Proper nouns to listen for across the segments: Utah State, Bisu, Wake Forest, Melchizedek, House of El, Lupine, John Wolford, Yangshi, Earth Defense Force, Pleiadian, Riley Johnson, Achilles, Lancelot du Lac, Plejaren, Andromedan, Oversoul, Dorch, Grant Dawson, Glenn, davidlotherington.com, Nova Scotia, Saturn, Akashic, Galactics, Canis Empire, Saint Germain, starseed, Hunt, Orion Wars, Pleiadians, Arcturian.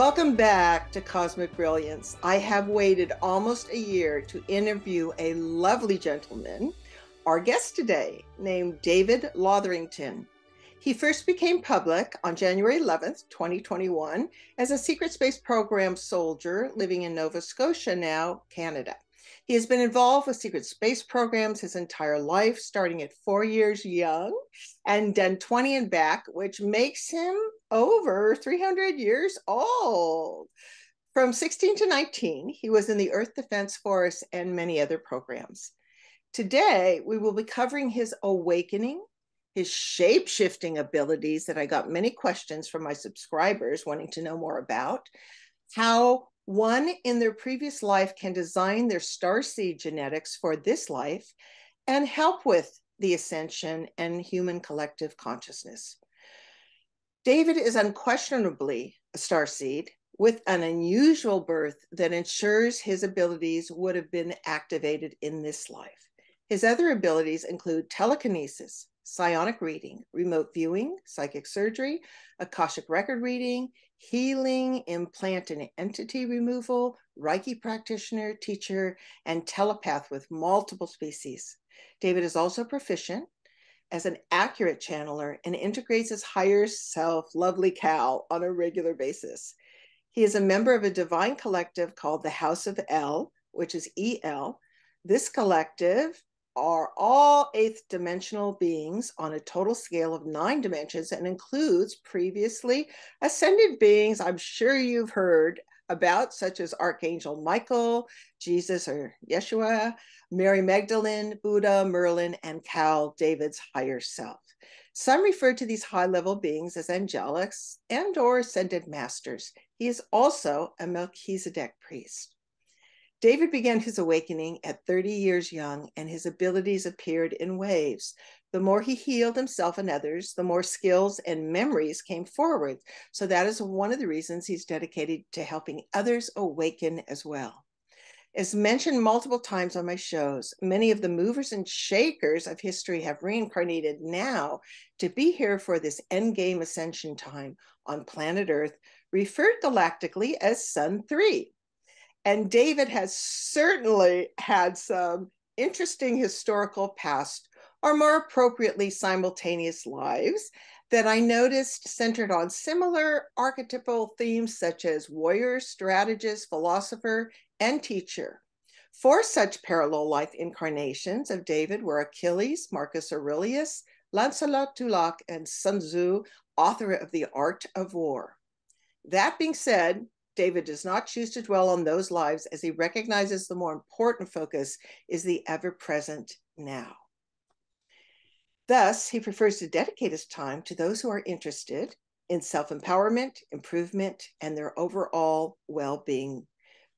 Welcome back to Cosmic Brilliance. I have waited almost a year to interview a lovely gentleman, our guest today, named David Lotherington. He first became public on January 11th, 2021, as a secret space program soldier living in Nova Scotia, now Canada. He has been involved with secret space programs his entire life, starting at 4 years young and then 20 and back, which makes him over 300 years old. From 16 to 19, he was in the Earth Defense Force and many other programs. Today, we will be covering his awakening, his shape-shifting abilities that I got many questions from my subscribers wanting to know more about, how one in their previous life can design their starseed genetics for this life and help with the ascension and human collective consciousness. David is unquestionably a starseed with an unusual birth that ensures his abilities would have been activated in this life. His other abilities include telekinesis, psionic reading, remote viewing, psychic surgery, Akashic record reading, healing, implant and entity removal, Reiki practitioner, teacher, and telepath with multiple species. David is also proficient as an accurate channeler and integrates his higher self, lovely Kal, on a regular basis. He is a member of a divine collective called the House of El, which is EL. This collective are all eighth dimensional beings on a total scale of 9 dimensions and includes previously ascended beings I'm sure you've heard about, such as Archangel Michael, Jesus or Yeshua, Mary Magdalene, Buddha, Merlin, and Kal, David's higher self. Some refer to these high-level beings as angelics and or ascended masters. He is also a Melchizedek priest. David began his awakening at 30 years young, and his abilities appeared in waves. The more he healed himself and others, the more skills and memories came forward. So that is one of the reasons he's dedicated to helping others awaken as well. As mentioned multiple times on my shows, many of the movers and shakers of history have reincarnated now to be here for this endgame ascension time on planet Earth, referred galactically as Sun 3. And David has certainly had some interesting historical past, or more appropriately, simultaneous lives that I noticed centered on similar archetypal themes such as warrior, strategist, philosopher, and teacher. 4 such parallel life incarnations of David were Achilles, Marcus Aurelius, Lancelot du Lac, and Sun Tzu, author of The Art of War. That being said, David does not choose to dwell on those lives as he recognizes the more important focus is the ever-present now. Thus, he prefers to dedicate his time to those who are interested in self-empowerment, improvement, and their overall well-being.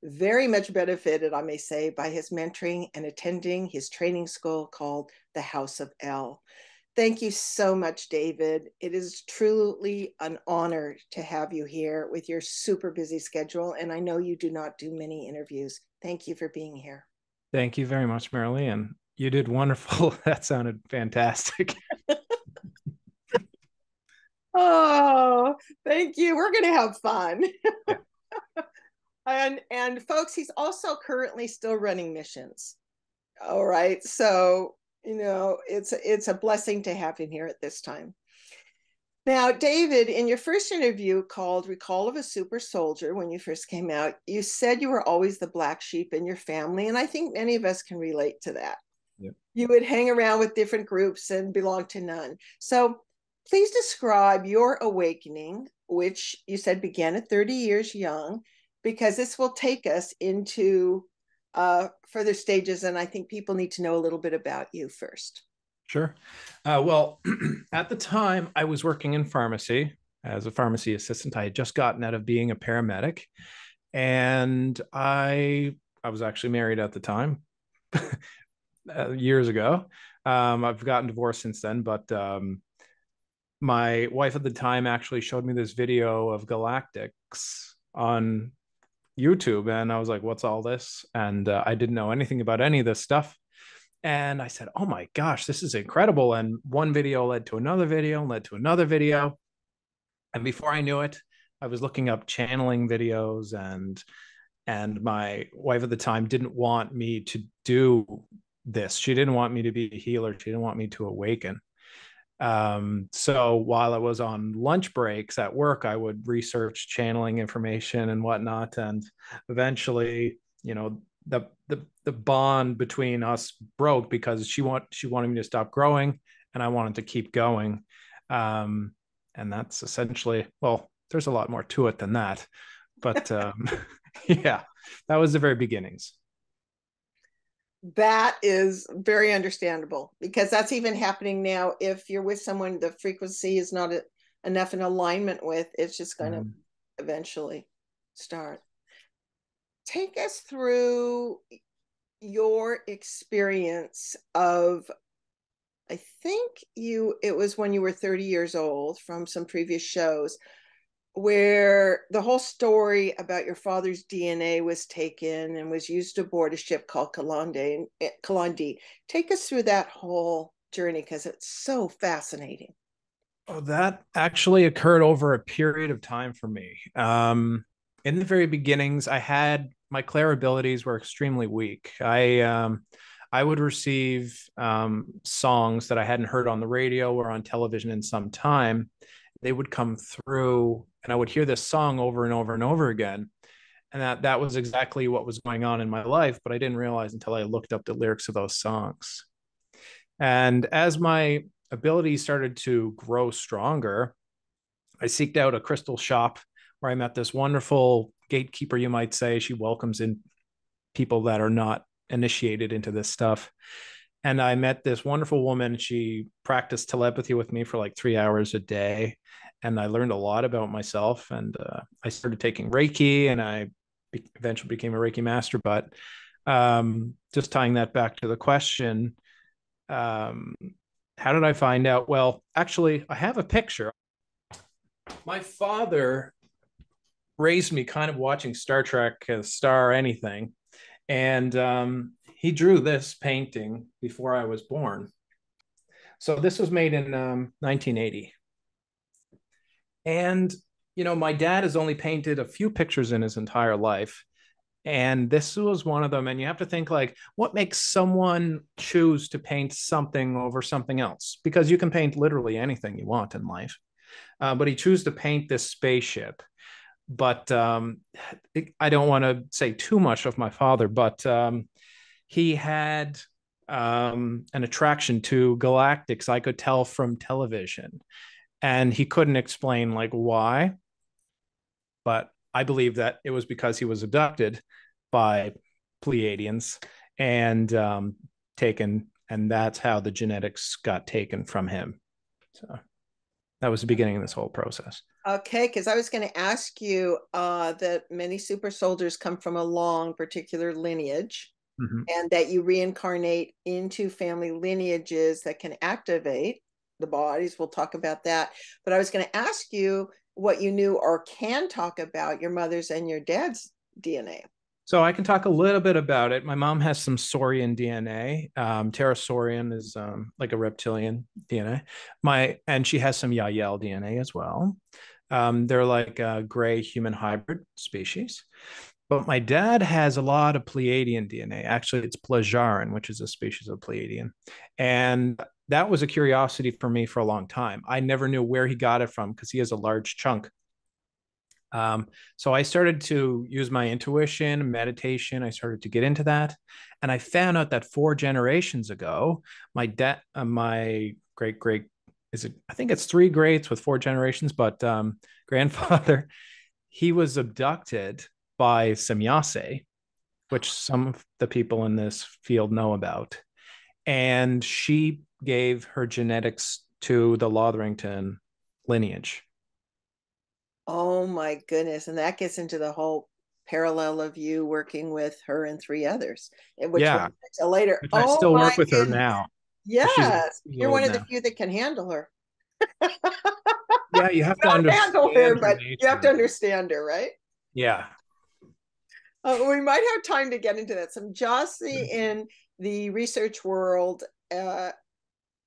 Very much benefited, I may say, by his mentoring and attending his training school called the House of El. Thank you so much, David. It is truly an honor to have you here with your super busy schedule. And I know you do not do many interviews. Thank you for being here. Thank you very much, Marilyn. You did wonderful. That sounded fantastic. Oh, thank you. We're going to have fun. And folks, he's also currently still running missions. All right. So, you know, it's a blessing to have him here at this time. Now, David, in your first interview called Recall of a Super Soldier, when you first came out, you said you were always the black sheep in your family. And I think many of us can relate to that. Yeah. You would hang around with different groups and belong to none. So please describe your awakening, which you said began at 30 years young, because this will take us into further stages, and I think people need to know a little bit about you first. Sure. Well, at the time I was working in pharmacy as a pharmacy assistant. I had just gotten out of being a paramedic, and I was actually married at the time years ago. I've gotten divorced since then, but my wife at the time actually showed me this video of Galactics on YouTube, and I was like, what's all this? And I didn't know anything about any of this stuff, and I said, oh my gosh, this is incredible. And one video led to another video and led to another video, and before I knew it, I was looking up channeling videos, and my wife at the time didn't want me to do this. She didn't want me to be a healer. She didn't want me to awaken. So while I was on lunch breaks at work, I would research channeling information and whatnot. And eventually, you know, the bond between us broke because she wanted me to stop growing and I wanted to keep going. And that's essentially, well, there's a lot more to it than that, but, yeah, that was the very beginnings. That is very understandable, because that's even happening now. If you're with someone the frequency is not enough in alignment with, it's just going to eventually start. Take us through your experience of, I think it was when you were 30 years old from some previous shows, where the whole story about your father's DNA was taken and was used aboard a ship called Kalandi. Take us through that whole journey, because it's so fascinating. Oh, that actually occurred over a period of time for me. In the very beginnings, I had my clairabilities were extremely weak. I would receive songs that I hadn't heard on the radio or on television in some time. They would come through and I would hear this song over and over and over again. And that was exactly what was going on in my life, but I didn't realize until I looked up the lyrics of those songs. And as my ability started to grow stronger, I seeked out a crystal shop where I met this wonderful gatekeeper, you might say. She welcomes in people that are not initiated into this stuff. And I met this wonderful woman. She practiced telepathy with me for like 3 hours a day. And I learned a lot about myself. And I started taking Reiki, and I eventually became a Reiki master. But just tying that back to the question, how did I find out? Well, actually, I have a picture. My father raised me kind of watching Star Trek, Star Anything. And he drew this painting before I was born. So this was made in 1980. And, you know, my dad has only painted a few pictures in his entire life. And this was one of them. And you have to think, like, what makes someone choose to paint something over something else? Because you can paint literally anything you want in life. But he chose to paint this spaceship. But I don't want to say too much of my father, but he had an attraction to Galactics. I could tell from television, and he couldn't explain like why, but I believe that it was because he was abducted by Pleiadians and taken, and that's how the genetics got taken from him. So that was the beginning of this whole process. Okay, because I was going to ask you that many super soldiers come from a long particular lineage, and that you reincarnate into family lineages that can activate the bodies. We'll talk about that. But I was going to ask you what you knew or can talk about your mother's and your dad's DNA. So I can talk a little bit about it. My mom has some saurian DNA. Pterosaurian is like a reptilian DNA. And she has some Yael DNA as well. They're like a gray human hybrid species. But my dad has a lot of Pleiadian DNA. Actually, it's Plejaren, which is a species of Pleiadian. And that was a curiosity for me for a long time. I never knew where he got it from because he has a large chunk. So I started to use my intuition, meditation. I started to get into that. And I found out that 4 generations ago, my dad, my I think it's 3 greats with 4 generations, but, grandfather, he was abducted by Semjase, which some of the people in this field know about. And she gave her genetics to the Lotherington lineage. Oh my goodness. And that gets into the whole parallel of you working with her and 3 others. Which later. Which I still work with her now. Yes. You're one of the few that can handle her. Yeah, you have to understand her, but you have to understand her, right? Yeah. We might have time to get into that. Semjase in the research world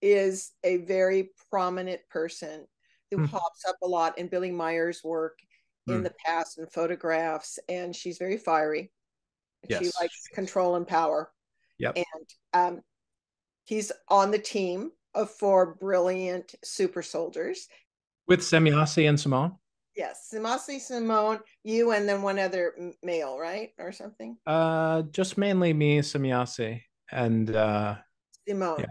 is a very prominent person who pops up a lot in Billy Meyer's work in the past and photographs, and she's very fiery. Yes. She likes control and power. Yep. And he's on the team of 4 brilliant super soldiers. With Semjase and Simone? Yes, Semjase, Simone, you, and then one other male, right? Or something? Just mainly me, Semjase, and... Simone. Yeah.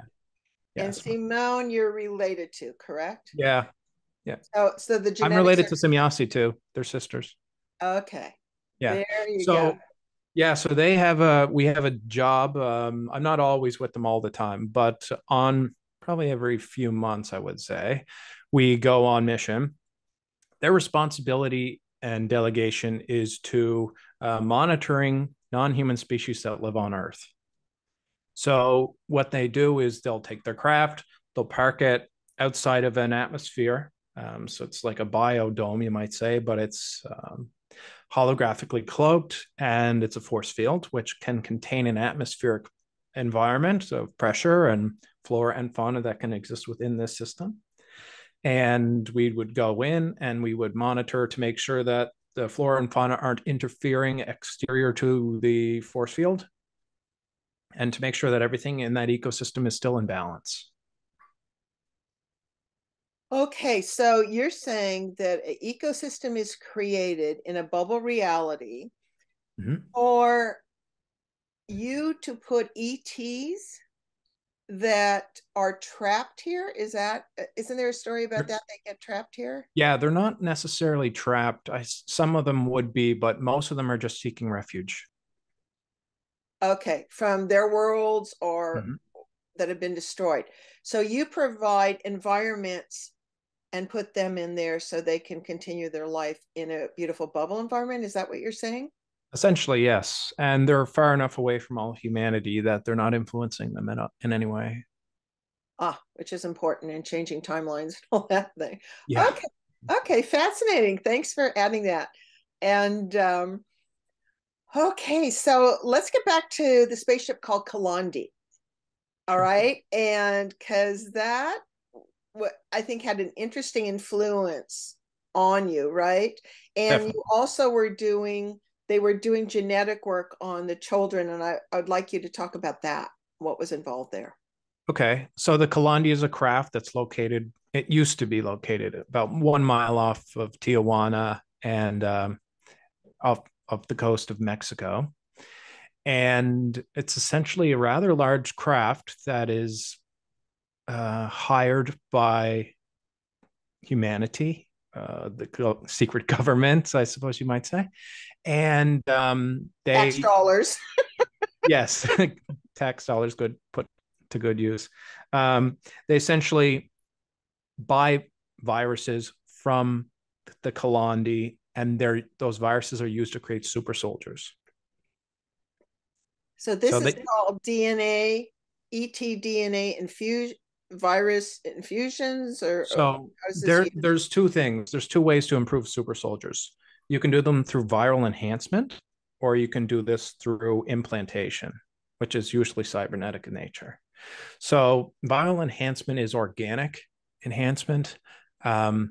Yeah, and Simone you're related to, correct? Yeah. Yeah. So the genetics I'm related to Semjase too. They're sisters. Okay. Yeah. There you go. Yeah, so they have we have a job. I'm not always with them all the time, but on probably every few months, I would say, we go on mission. Their responsibility and delegation is to monitoring non-human species that live on Earth. So what they do is they'll take their craft, they'll park it outside of an atmosphere. So it's like a biodome, you might say, but it's... holographically cloaked, and it's a force field which can contain an atmospheric environment of pressure and flora and fauna that can exist within this system. And we would go in and we would monitor to make sure that the flora and fauna aren't interfering exterior to the force field, and to make sure that everything in that ecosystem is still in balance. Okay, so you're saying that an ecosystem is created in a bubble reality for you to put ETs that are trapped here? Is that, isn't there a story about that? They get trapped here? Yeah, they're not necessarily trapped. Some of them would be, but most of them are just seeking refuge. Okay, from their worlds or that have been destroyed. So you provide environments and put them in there so they can continue their life in a beautiful bubble environment. Is that what you're saying? Essentially, yes. And they're far enough away from all humanity that they're not influencing them in any way. Ah, which is important in changing timelines and all that thing. Yeah. Okay. Okay. Fascinating. Thanks for adding that. And okay, so let's get back to the spaceship called Kalandi. All right. And because that, I think, had an interesting influence on you, right? And definitely. You also were doing, they were doing genetic work on the children. And I'd like you to talk about that, what was involved there. Okay. So the Kalandi is a craft that's located, it used to be located about 1 mile off of Tijuana and off the coast of Mexico. And it's essentially a rather large craft that is hired by humanity, the secret government, I suppose you might say. And they... Tax dollars. Yes, tax dollars good put to good use. They essentially buy viruses from the Kalandi, and those viruses are used to create super soldiers. So this is called DNA, ET DNA infusion, virus infusions, or so. There's two things. There's two ways to improve super soldiers. You can do them through viral enhancement, or you can do this through implantation, which is usually cybernetic in nature. So viral enhancement is organic enhancement. I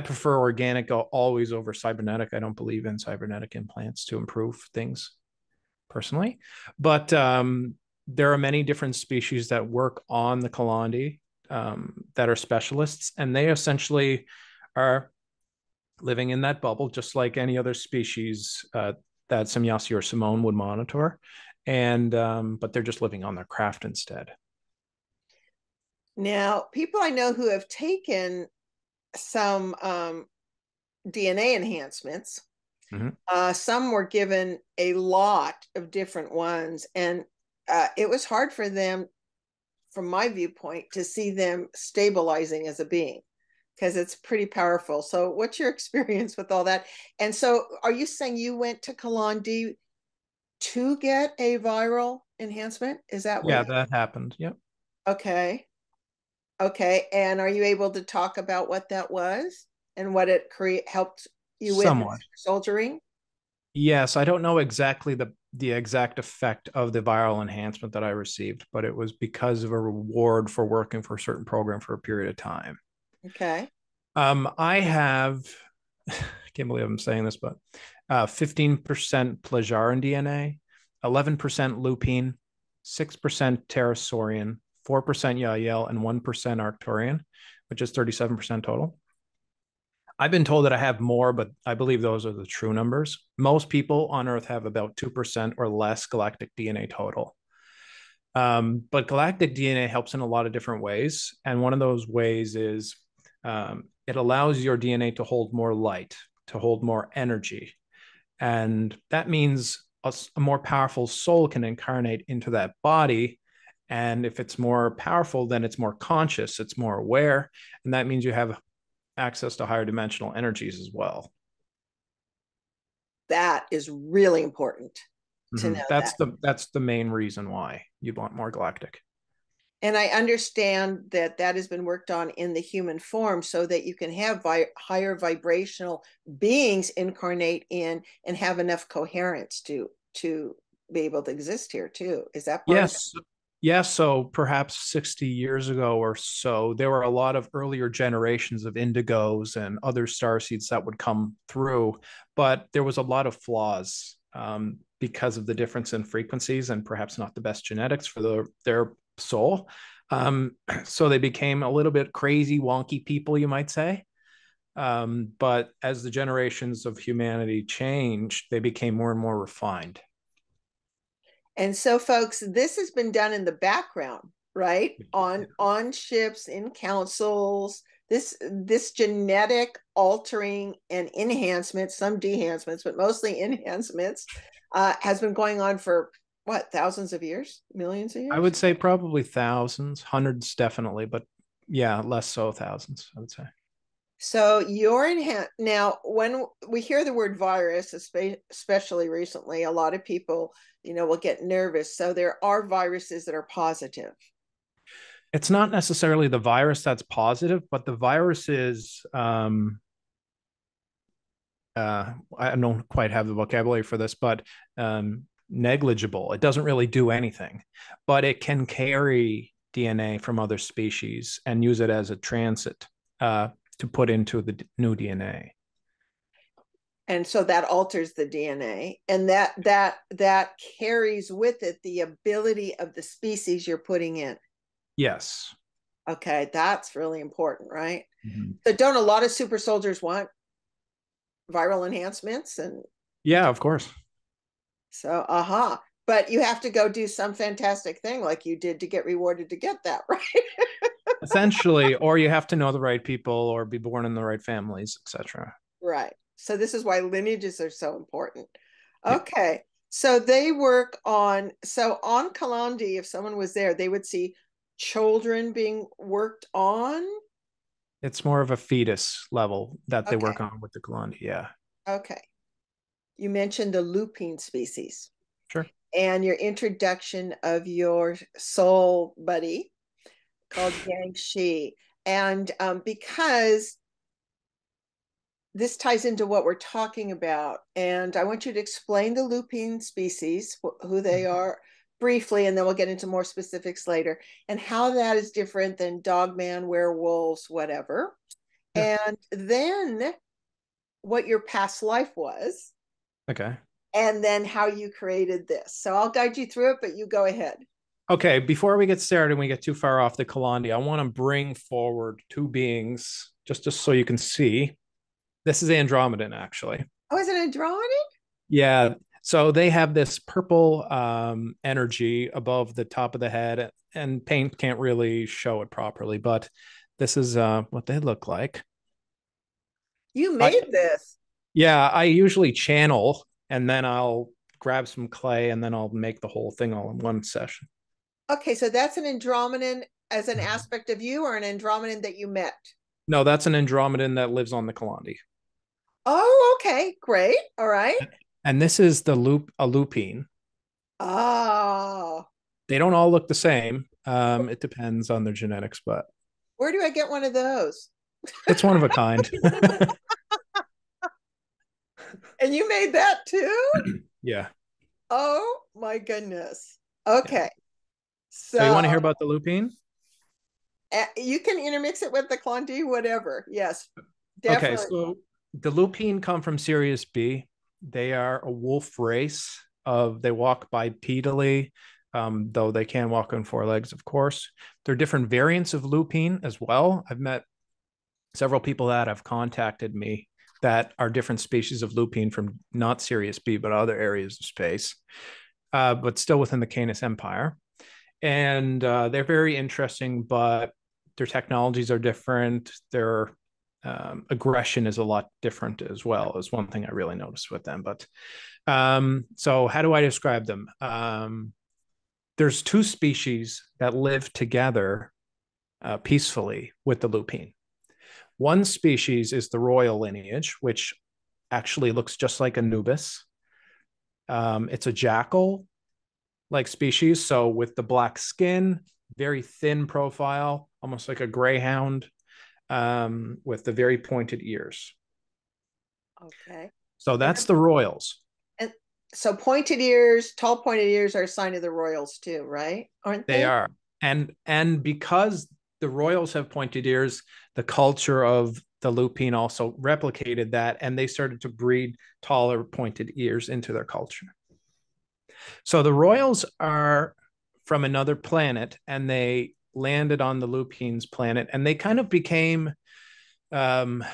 prefer organic always over cybernetic. I don't believe in cybernetic implants to improve things, personally, but there are many different species that work on the Kalandi that are specialists, and they essentially are living in that bubble, just like any other species that Semjase or Simone would monitor, and but they're just living on their craft instead. Now, people I know who have taken some DNA enhancements. Some were given a lot of different ones, and it was hard for them, from my viewpoint, to see them stabilizing as a being, because it's pretty powerful. So what's your experience with all that? And so are you saying you went to Kalandi to get a viral enhancement? Is that what? Yeah, that happened. Yep. Okay. Okay. And are you able to talk about what that was and what it helped you with soldiering? Yes, I don't know exactly the exact effect of the viral enhancement that I received, but it was because of a reward for working for a certain program for a period of time. Okay. I have I can't believe I'm saying this, but 15% Plejaren DNA, 11% Lupine, 6% Pterosaurian, 4% Yael, and 1% Arcturian, which is 37% total. I've been told that I have more, but I believe those are the true numbers. Most people on Earth have about 2% or less galactic DNA total. But galactic DNA helps in a lot of different ways. And one of those ways is it allows your DNA to hold more light, to hold more energy. And that means a more powerful soul can incarnate into that body. And if it's more powerful, then it's more conscious, it's more aware. And that means you have access to higher dimensional energies as well. That is really important. Mm-hmm. That's the main reason why you'd want more galactic. And I understand that that has been worked on in the human form so that you can have higher vibrational beings incarnate in and have enough coherence to be able to exist here too. Is that part? Yes. Yes. So perhaps 60 years ago or so, there were a lot of earlier generations of indigos and other starseeds that would come through, but there was a lot of flaws. Because of the difference in frequencies and perhaps not the best genetics for their soul. So they became a little bit crazy, wonky people, you might say. But as the generations of humanity changed, they became more and more refined. And so, folks, this has been done in the background, right? On ships, in councils, this genetic altering and enhancements, some de-enhancements, but mostly enhancements, has been going on for what, thousands of years, millions of years? I would say probably thousands, hundreds definitely, but yeah, less so thousands, I would say. So you're now, when we hear the word virus, especially recently, a lot of people, will get nervous. So there are viruses that are positive. It's not necessarily the virus that's positive, but the virus is, I don't quite have the vocabulary for this, but negligible. It doesn't really do anything, but it can carry DNA from other species and use it as a transit to put into the new DNA. And so that alters the DNA, and that carries with it the ability of the species you're putting in. Yes. Okay, that's really important, right? Mm-hmm. So don't a lot of super soldiers want viral enhancements? And yeah, of course. So, but you have to go do some fantastic thing like you did to get rewarded to get that, right? Essentially, or you have to know the right people or be born in the right families, etc. Right. So this is why lineages are so important. Okay. Yep. So they work on Kalandi, if someone was there, they would see children being worked on. It's more of a fetus level that they work on with the Kalandi. Yeah. Okay. You mentioned the lupine species. Sure. And your introduction of your soul buddy called Yangshi. And because this ties into what we're talking about, and I want you to explain the lupine species, who they are, briefly, and then we'll get into more specifics later, and how that is different than dogman, werewolves, whatever. Yeah. And then what your past life was. Okay. And then how you created this. So I'll guide you through it, but you go ahead. Okay. Before we get started and we get too far off the Kalandi, I want to bring forward two beings, just so you can see. This is Andromedan, actually. Oh, is it Andromedan? Yeah. So they have this purple energy above the top of the head, and paint can't really show it properly, but this is what they look like. You made this. Yeah, I usually channel, and then I'll grab some clay, and then I'll make the whole thing all in one session. Okay, so that's an Andromedan as an aspect of you, or an Andromedan that you met? No, that's an Andromedan that lives on the Kalandi. Oh, okay, great, all right. And this is a lupine. Oh. They don't all look the same. It depends on their genetics, but. Where do I get one of those? It's one of a kind. And you made that too? Yeah. Oh my goodness. Okay. Yeah. So you want to hear about the lupine? You can intermix it with the Kalandi, whatever. Yes. Definitely. Okay. So The Lupine come from Sirius B. They are a wolf race. They walk bipedally, though they can walk on four legs, of course. There are different variants of Lupine as well. I've met several people that have contacted me that are different species of Lupine from not Sirius B, but other areas of space, but still within the Canis Empire. And they're very interesting, but their technologies are different. Their aggression is a lot different as well, is one thing I really noticed with them. But so how do I describe them? There's two species that live together peacefully with the Lupine. One species is the royal lineage, which actually looks just like Anubis. It's a jackal-like species, so with the black skin, very thin profile, almost like a greyhound, with the very pointed ears. Okay. So that's the royals. And so pointed ears, tall pointed ears are a sign of the royals too, right? Aren't they? They are. And because the royals have pointed ears, the culture of the Lupine also replicated that, and they started to breed taller pointed ears into their culture. So the royals are from another planet, and they landed on the Lupine's planet, and they kind of became not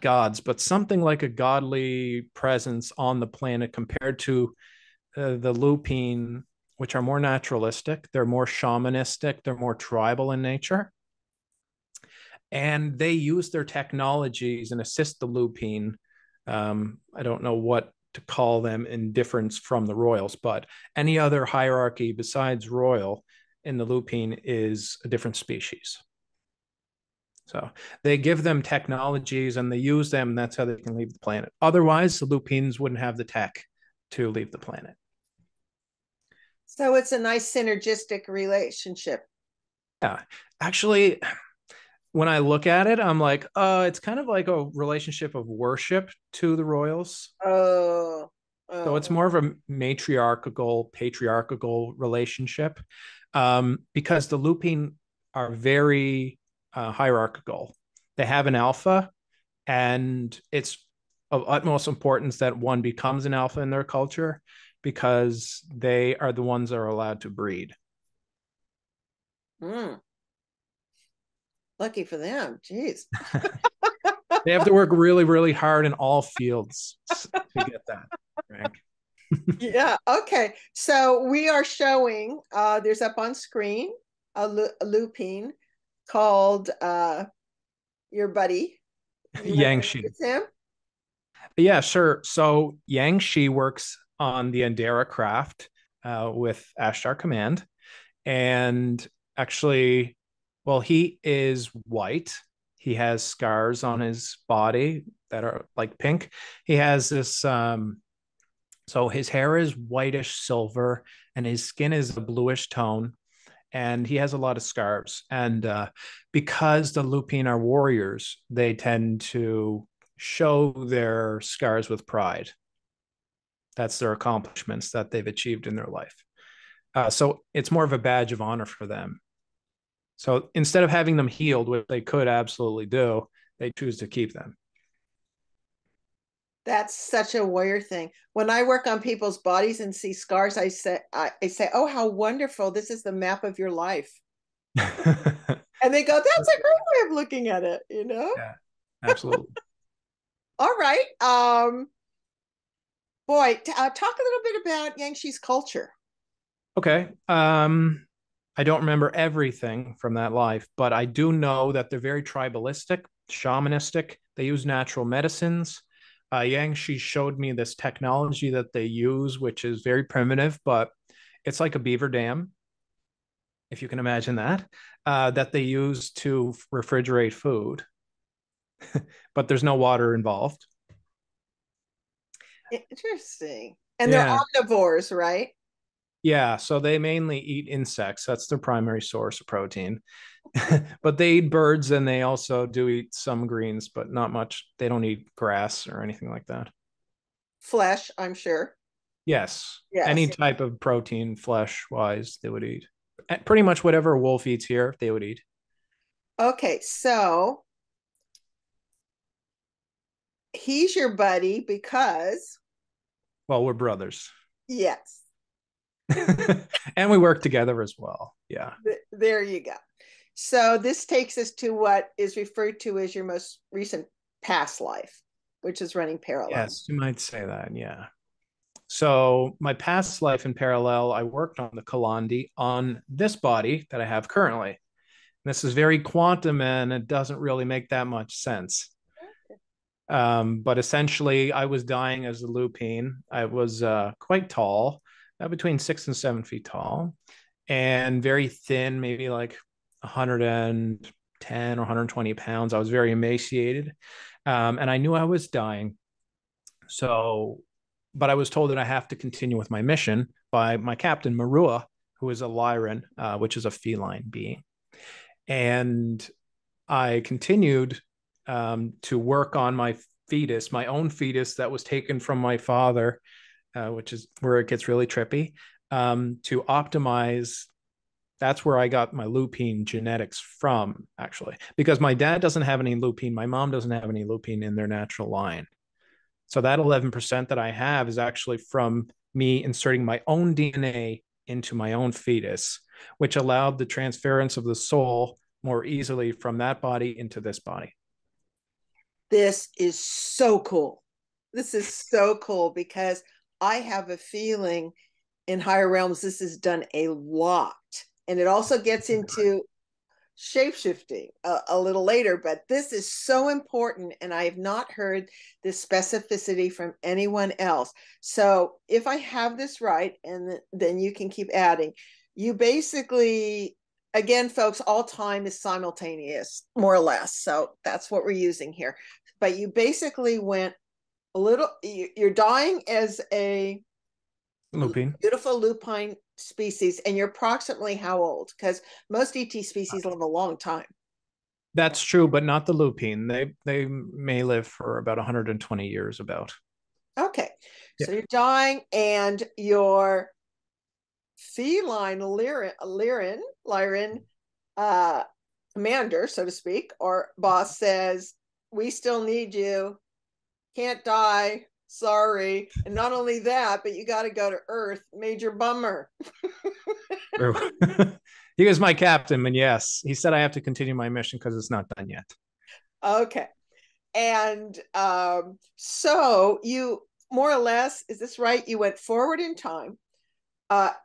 gods, but something like a godly presence on the planet compared to the Lupine, which are more naturalistic. They're more shamanistic. They're more tribal in nature. And they use their technologies and assist the Lupine. I don't know what to call them in difference from the royals, but any other hierarchy besides royal in the Lupine is a different species. So they give them technologies and they use them, and that's how they can leave the planet. Otherwise, the Lupines wouldn't have the tech to leave the planet. So it's a nice synergistic relationship. Yeah. Actually, when I look at it, I'm like, oh, it's kind of like a relationship of worship to the royals. Oh. So it's more of a matriarchal, patriarchal relationship, because the Lupine are very hierarchical. They have an alpha, and it's of utmost importance that one becomes an alpha in their culture, because they are the ones that are allowed to breed. Mm. Lucky for them. Jeez. They have to work really, really hard in all fields to get that. Right? Yeah. Okay. So we are showing, there's up on screen, a Lupine called your buddy. Yangshi. Yeah, sure. So Yangshi works on the Andera craft with Ashtar Command. And actually, well, he is white. He has scars on his body that are like pink. He has this, so his hair is whitish silver and his skin is a bluish tone. And he has a lot of scars. And because the Lupine are warriors, they tend to show their scars with pride. That's their accomplishments that they've achieved in their life. So it's more of a badge of honor for them. So instead of having them healed, which they could absolutely do, they choose to keep them. That's such a warrior thing. When I work on people's bodies and see scars, I say, oh, how wonderful. This is the map of your life. And they go, that's a great way of looking at it, you know? Yeah, absolutely. All right. Boy, talk a little bit about Yangshi's culture. Okay. I don't remember everything from that life, but I do know that they're very tribalistic, shamanistic. They use natural medicines. Yangshi showed me this technology that they use, which is very primitive, but it's like a beaver dam, if you can imagine that, that they use to refrigerate food. But there's no water involved. Interesting. And yeah. They're omnivores, right? Yeah. So they mainly eat insects. That's their primary source of protein. But they eat birds, and they also do eat some greens, but not much. They don't eat grass or anything like that. Flesh, I'm sure. Yes. Any type of protein, flesh wise, they would eat. Pretty much whatever a wolf eats here, they would eat. Okay. So he's your buddy because, well, we're brothers. Yes. And we work together as well. Yeah. There you go. So this takes us to what is referred to as your most recent past life, which is running parallel. Yes, you might say that. Yeah. So my past life in parallel, I worked on the Kalandi on this body that I have currently. And this is very quantum and it doesn't really make that much sense. But essentially I was dying as a Lupine. I was quite tall, between 6 and 7 feet tall, and very thin, maybe like 110 or 120 pounds. I was very emaciated, and I knew I was dying. So, but I was told that I have to continue with my mission by my captain, Marua, who is a Lyran, which is a feline being. And I continued to work on my fetus, my own fetus that was taken from my father, which is where it gets really trippy, to optimize. That's where I got my Lupine genetics from, actually, because my dad doesn't have any Lupine. My mom doesn't have any Lupine in their natural line. So that 11% that I have is actually from me inserting my own DNA into my own fetus, which allowed the transference of the soul more easily from that body into this body. This is so cool. This is so cool because I have a feeling in higher realms, this is done a lot. And it also gets into shapeshifting a little later, but this is so important. And I have not heard this specificity from anyone else. So if I have this right, and then you can keep adding, you basically, again, folks, all time is simultaneous, more or less. So that's what we're using here. But you basically went a little, you're dying as a Lupine, beautiful Lupine species, and you're approximately how old? Because most ET species live a long time. That's true, but not the Lupine. They may live for about 120 years about. Okay, yeah. So you're dying, and your feline Lyran commander, so to speak, or boss says, we still need you. Can't die. Sorry. And not only that, but you got to go to Earth. Major bummer. He was my captain. And yes, he said I have to continue my mission because it's not done yet. Okay. And so you more or less, is this right? You went forward in time,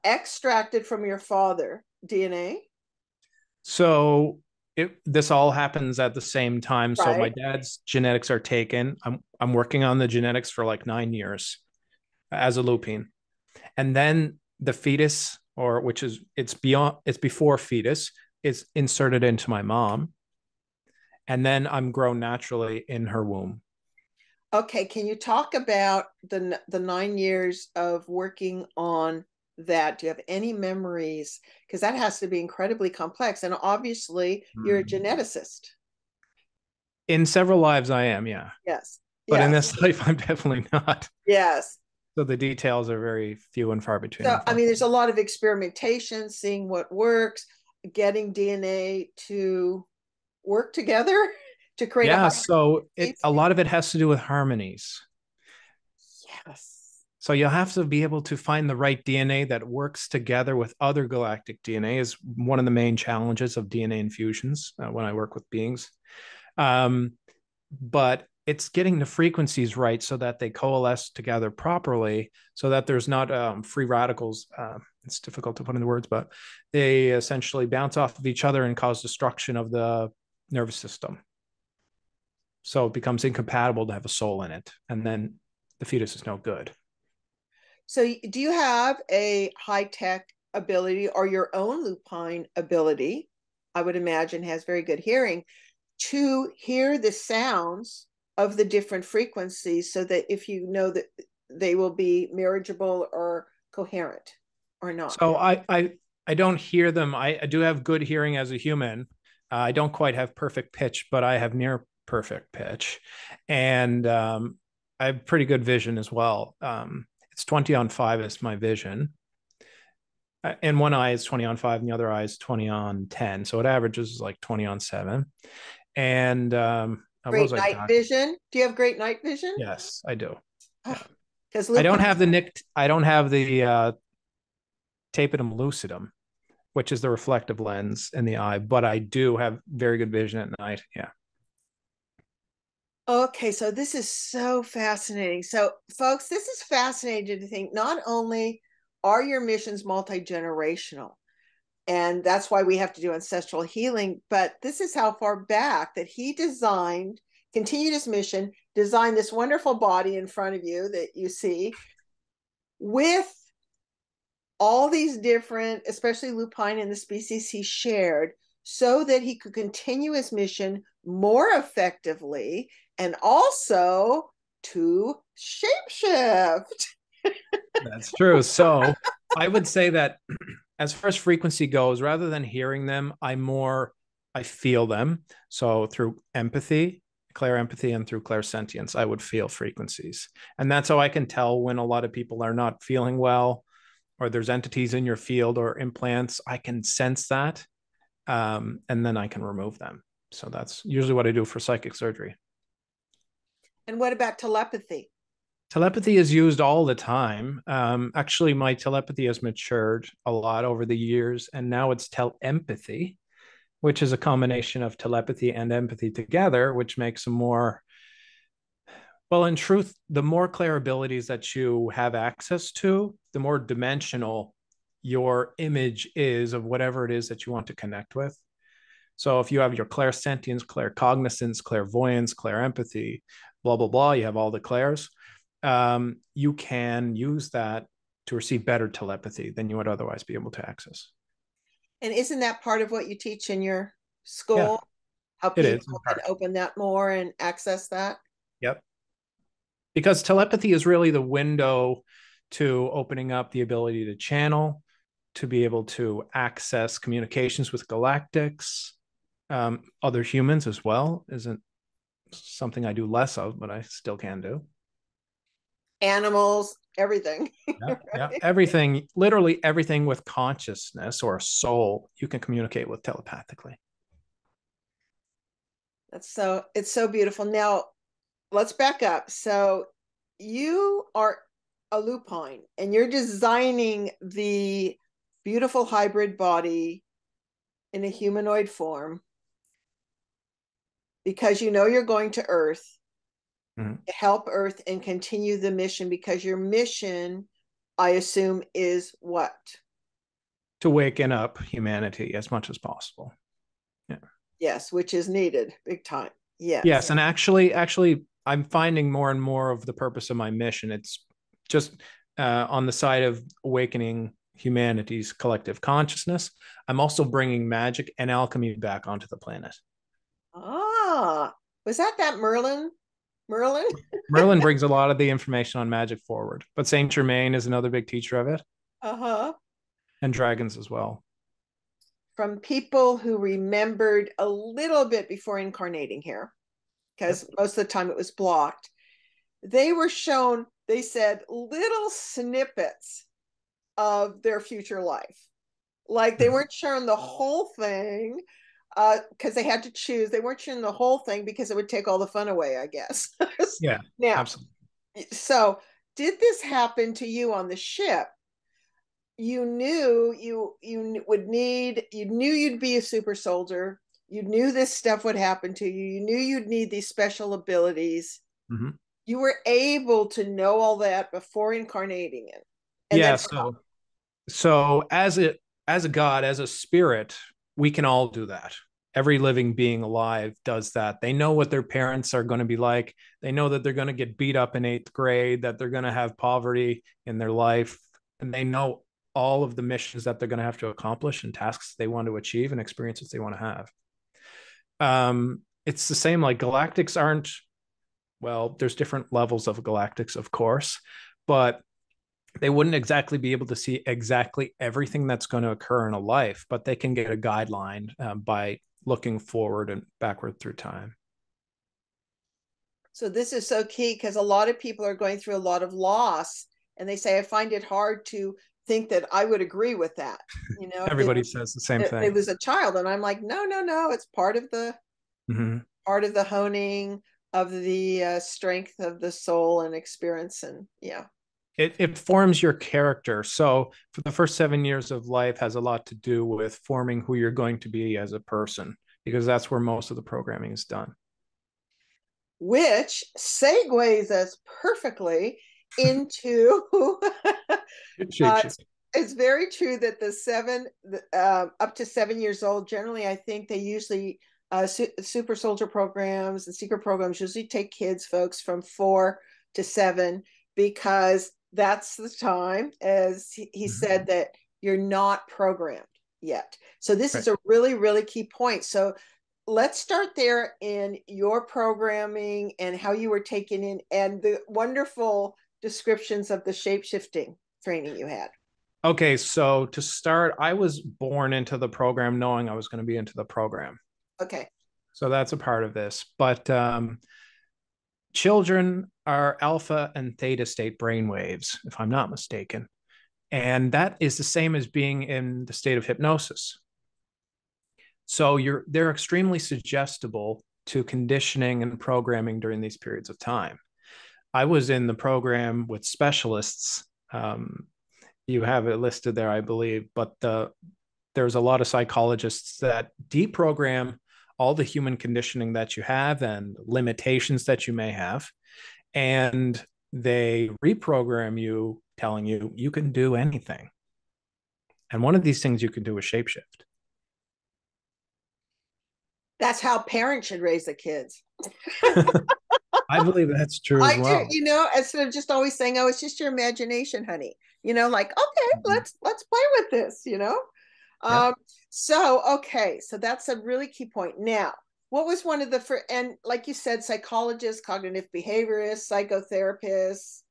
extracted from your father DNA. So this all happens at the same time. Right. So my dad's genetics are taken. I'm working on the genetics for like 9 years as a Lupine. And then the fetus, or which is, it's before fetus, is inserted into my mom. And then I'm grown naturally in her womb. Okay. Can you talk about the 9 years of working on that? Do you have any memories? Because that has to be incredibly complex, and obviously you're a geneticist. In several lives I am, yeah. Yes, but yes, in this life I'm definitely not. Yes. So the details are very few and far between. So I mean, there's a lot of experimentation, seeing what works, getting DNA to work together to create, yeah, a so a lot of it has to do with harmonies. Yes. So you'll have to be able to find the right DNA that works together with other galactic DNA is one of the main challenges of DNA infusions when I work with beings. But it's getting the frequencies right so that they coalesce together properly so that there's not free radicals. It's difficult to put into words, but they essentially bounce off of each other and cause destruction of the nervous system. So it becomes incompatible to have a soul in it. And then the fetus is no good. So do you have a high-tech ability, or your own Lupine ability, I would imagine has very good hearing, to hear the sounds of the different frequencies so that if you know that they will be marriageable or coherent or not? So I don't hear them. I do have good hearing as a human. I don't quite have perfect pitch, but I have near perfect pitch. And I have pretty good vision as well. It's 20 on 5 is my vision. And one eye is 20 on 5 and the other eye is 20 on 10. So it averages like 20 on 7. And Great night vision. Do you have great night vision? Yes, I do. Because yeah. I don't have the tapetum lucidum, which is the reflective lens in the eye, but I do have very good vision at night. Yeah. Okay, so this is so fascinating. So, folks, this is fascinating to think. Not only are your missions multi-generational, and that's why we have to do ancestral healing, but this is how far back that he designed, continued his mission, designed this wonderful body in front of you that you see with all these different, especially lupine and the species he shared, so that he could continue his mission more effectively and also to shapeshift. That's true. So I would say that as far as frequency goes, rather than hearing them, I feel them. So through empathy, clairempathy, and through clairsentience, I would feel frequencies. And that's how I can tell when a lot of people are not feeling well, or there's entities in your field or implants. I can sense that, and then I can remove them. So that's usually what I do for psychic surgery. And what about telepathy? Telepathy is used all the time. Actually, my telepathy has matured a lot over the years, and now it's telepathy, which is a combination of telepathy and empathy together, which makes a more, well, in truth, the more clair abilities that you have access to, the more dimensional your image is of whatever it is that you want to connect with. So if you have your clairsentience, claircognizance, clairvoyance, clairempathy, blah, blah, blah, you have all the clairs, you can use that to receive better telepathy than you would otherwise be able to access. And isn't that part of what you teach in your school? Yeah, how people can open that more and access that? Yep. Because telepathy is really the window to opening up the ability to channel, to be able to access communications with galactics, other humans as well. Isn't something I do less of, but I still can do. Animals, everything. Yep, right? Yep. Everything, literally everything with consciousness or soul, you can communicate with telepathically. That's so, it's so beautiful. Now, let's back up. So you are a lupine and you're designing the beautiful hybrid body in a humanoid form because you know you're going to Earth. To help Earth and continue the mission, because your mission, I assume, is what? To waken up humanity as much as possible. Yeah. Yes, which is needed big time. Yes. Yes, and actually, I'm finding more and more of the purpose of my mission. It's just on the side of awakening humanity's collective consciousness. I'm also bringing magic and alchemy back onto the planet. Ah, was that Merlin? Merlin brings a lot of the information on magic forward, but Saint Germain is another big teacher of it. Uh-huh. And dragons as well. From people who remembered a little bit before incarnating here, because most of the time it was blocked. They were shown, they said, little snippets of their future life. Like they weren't shown the whole thing. Because they had to choose. They weren't showing the whole thing because it would take all the fun away, I guess. Yeah, now, absolutely. So did this happen to you on the ship? You knew you'd be a super soldier. You knew this stuff would happen to you. You knew you'd need these special abilities. Mm-hmm. You were able to know all that before incarnating it. And yeah, so as a god, as a spirit, we can all do that. Every living being alive does that. They know what their parents are going to be like. They know that they're going to get beat up in 8th grade, that they're going to have poverty in their life. And they know all of the missions that they're going to have to accomplish and tasks they want to achieve and experiences they want to have. It's the same, like galactics aren't, well, there's different levels of galactics, of course, but they wouldn't exactly be able to see exactly everything that's going to occur in a life, but they can get a guideline by looking forward and backward through time. So this is so key, because a lot of people are going through a lot of loss and they say, I find it hard to think that I would agree with that. You know, everybody says the same thing. It was a child. And I'm like, no, it's part of the, mm-hmm. art of the honing of the strength of the soul and experience. And yeah, it forms your character. So for the first 7 years of life has a lot to do with forming who you're going to be as a person, because that's where most of the programming is done. Which segues us perfectly into it's very true that the up to 7 years old, generally, I think they usually super soldier programs and secret programs usually take kids, folks, from 4 to 7, because that's the time, as he said, that you're not programmed yet. So this is a really, really key point. So let's start there in your programming and how you were taken in and the wonderful descriptions of the shape-shifting training you had. Okay, so to start, I was born into the program knowing I was going to be into the program. Okay. So that's a part of this. But children are alpha and theta state brainwaves, if I'm not mistaken. And that is the same as being in the state of hypnosis. So they're extremely suggestible to conditioning and programming during these periods of time. I was in the program with specialists. You have it listed there, I believe, but there's a lot of psychologists that deprogram all the human conditioning that you have and limitations that you may have. And they reprogram you, telling you, you can do anything. And one of these things you can do is shapeshift. That's how parents should raise their kids. I believe that's true as well. I do, you know, instead of just always saying, oh, it's just your imagination, honey. You know, like, okay, let's play with this, you know? Yeah. So that's a really key point. Now, what was one of the, and like you said, psychologists, cognitive behaviorists, psychotherapists,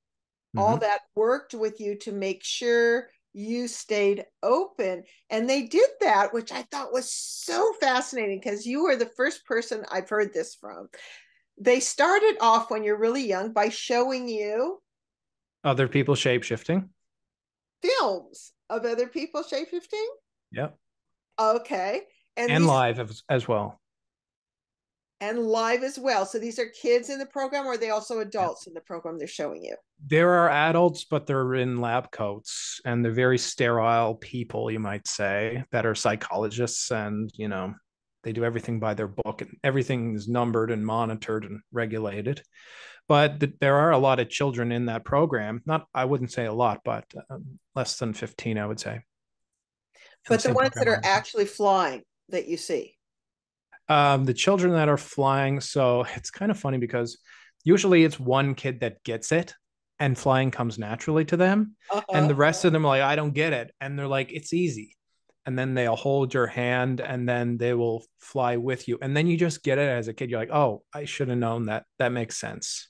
all that worked with you to make sure you stayed open. And they did that, which I thought was so fascinating, because you were the first person I've heard this from. They started off when you're really young by showing you other people shape-shifting. Films of other people shape-shifting? Yep. Okay. And live as well. And live as well. So these are kids in the program, or are they also adults in the program they're showing you? There are adults, but they're in lab coats, and they're very sterile people, you might say, that are psychologists, and, you know, they do everything by their book, and everything is numbered and monitored and regulated. But there are a lot of children in that program. I wouldn't say a lot, but less than 15, I would say. But the ones that are actually flying that you see. The children that are flying. So it's kind of funny, because usually it's one kid that gets it and flying comes naturally to them. And the rest of them are like, I don't get it. And they're like, it's easy. And then they'll hold your hand and then they will fly with you. And then you just get it as a kid. You're like, oh, I should have known that. That makes sense.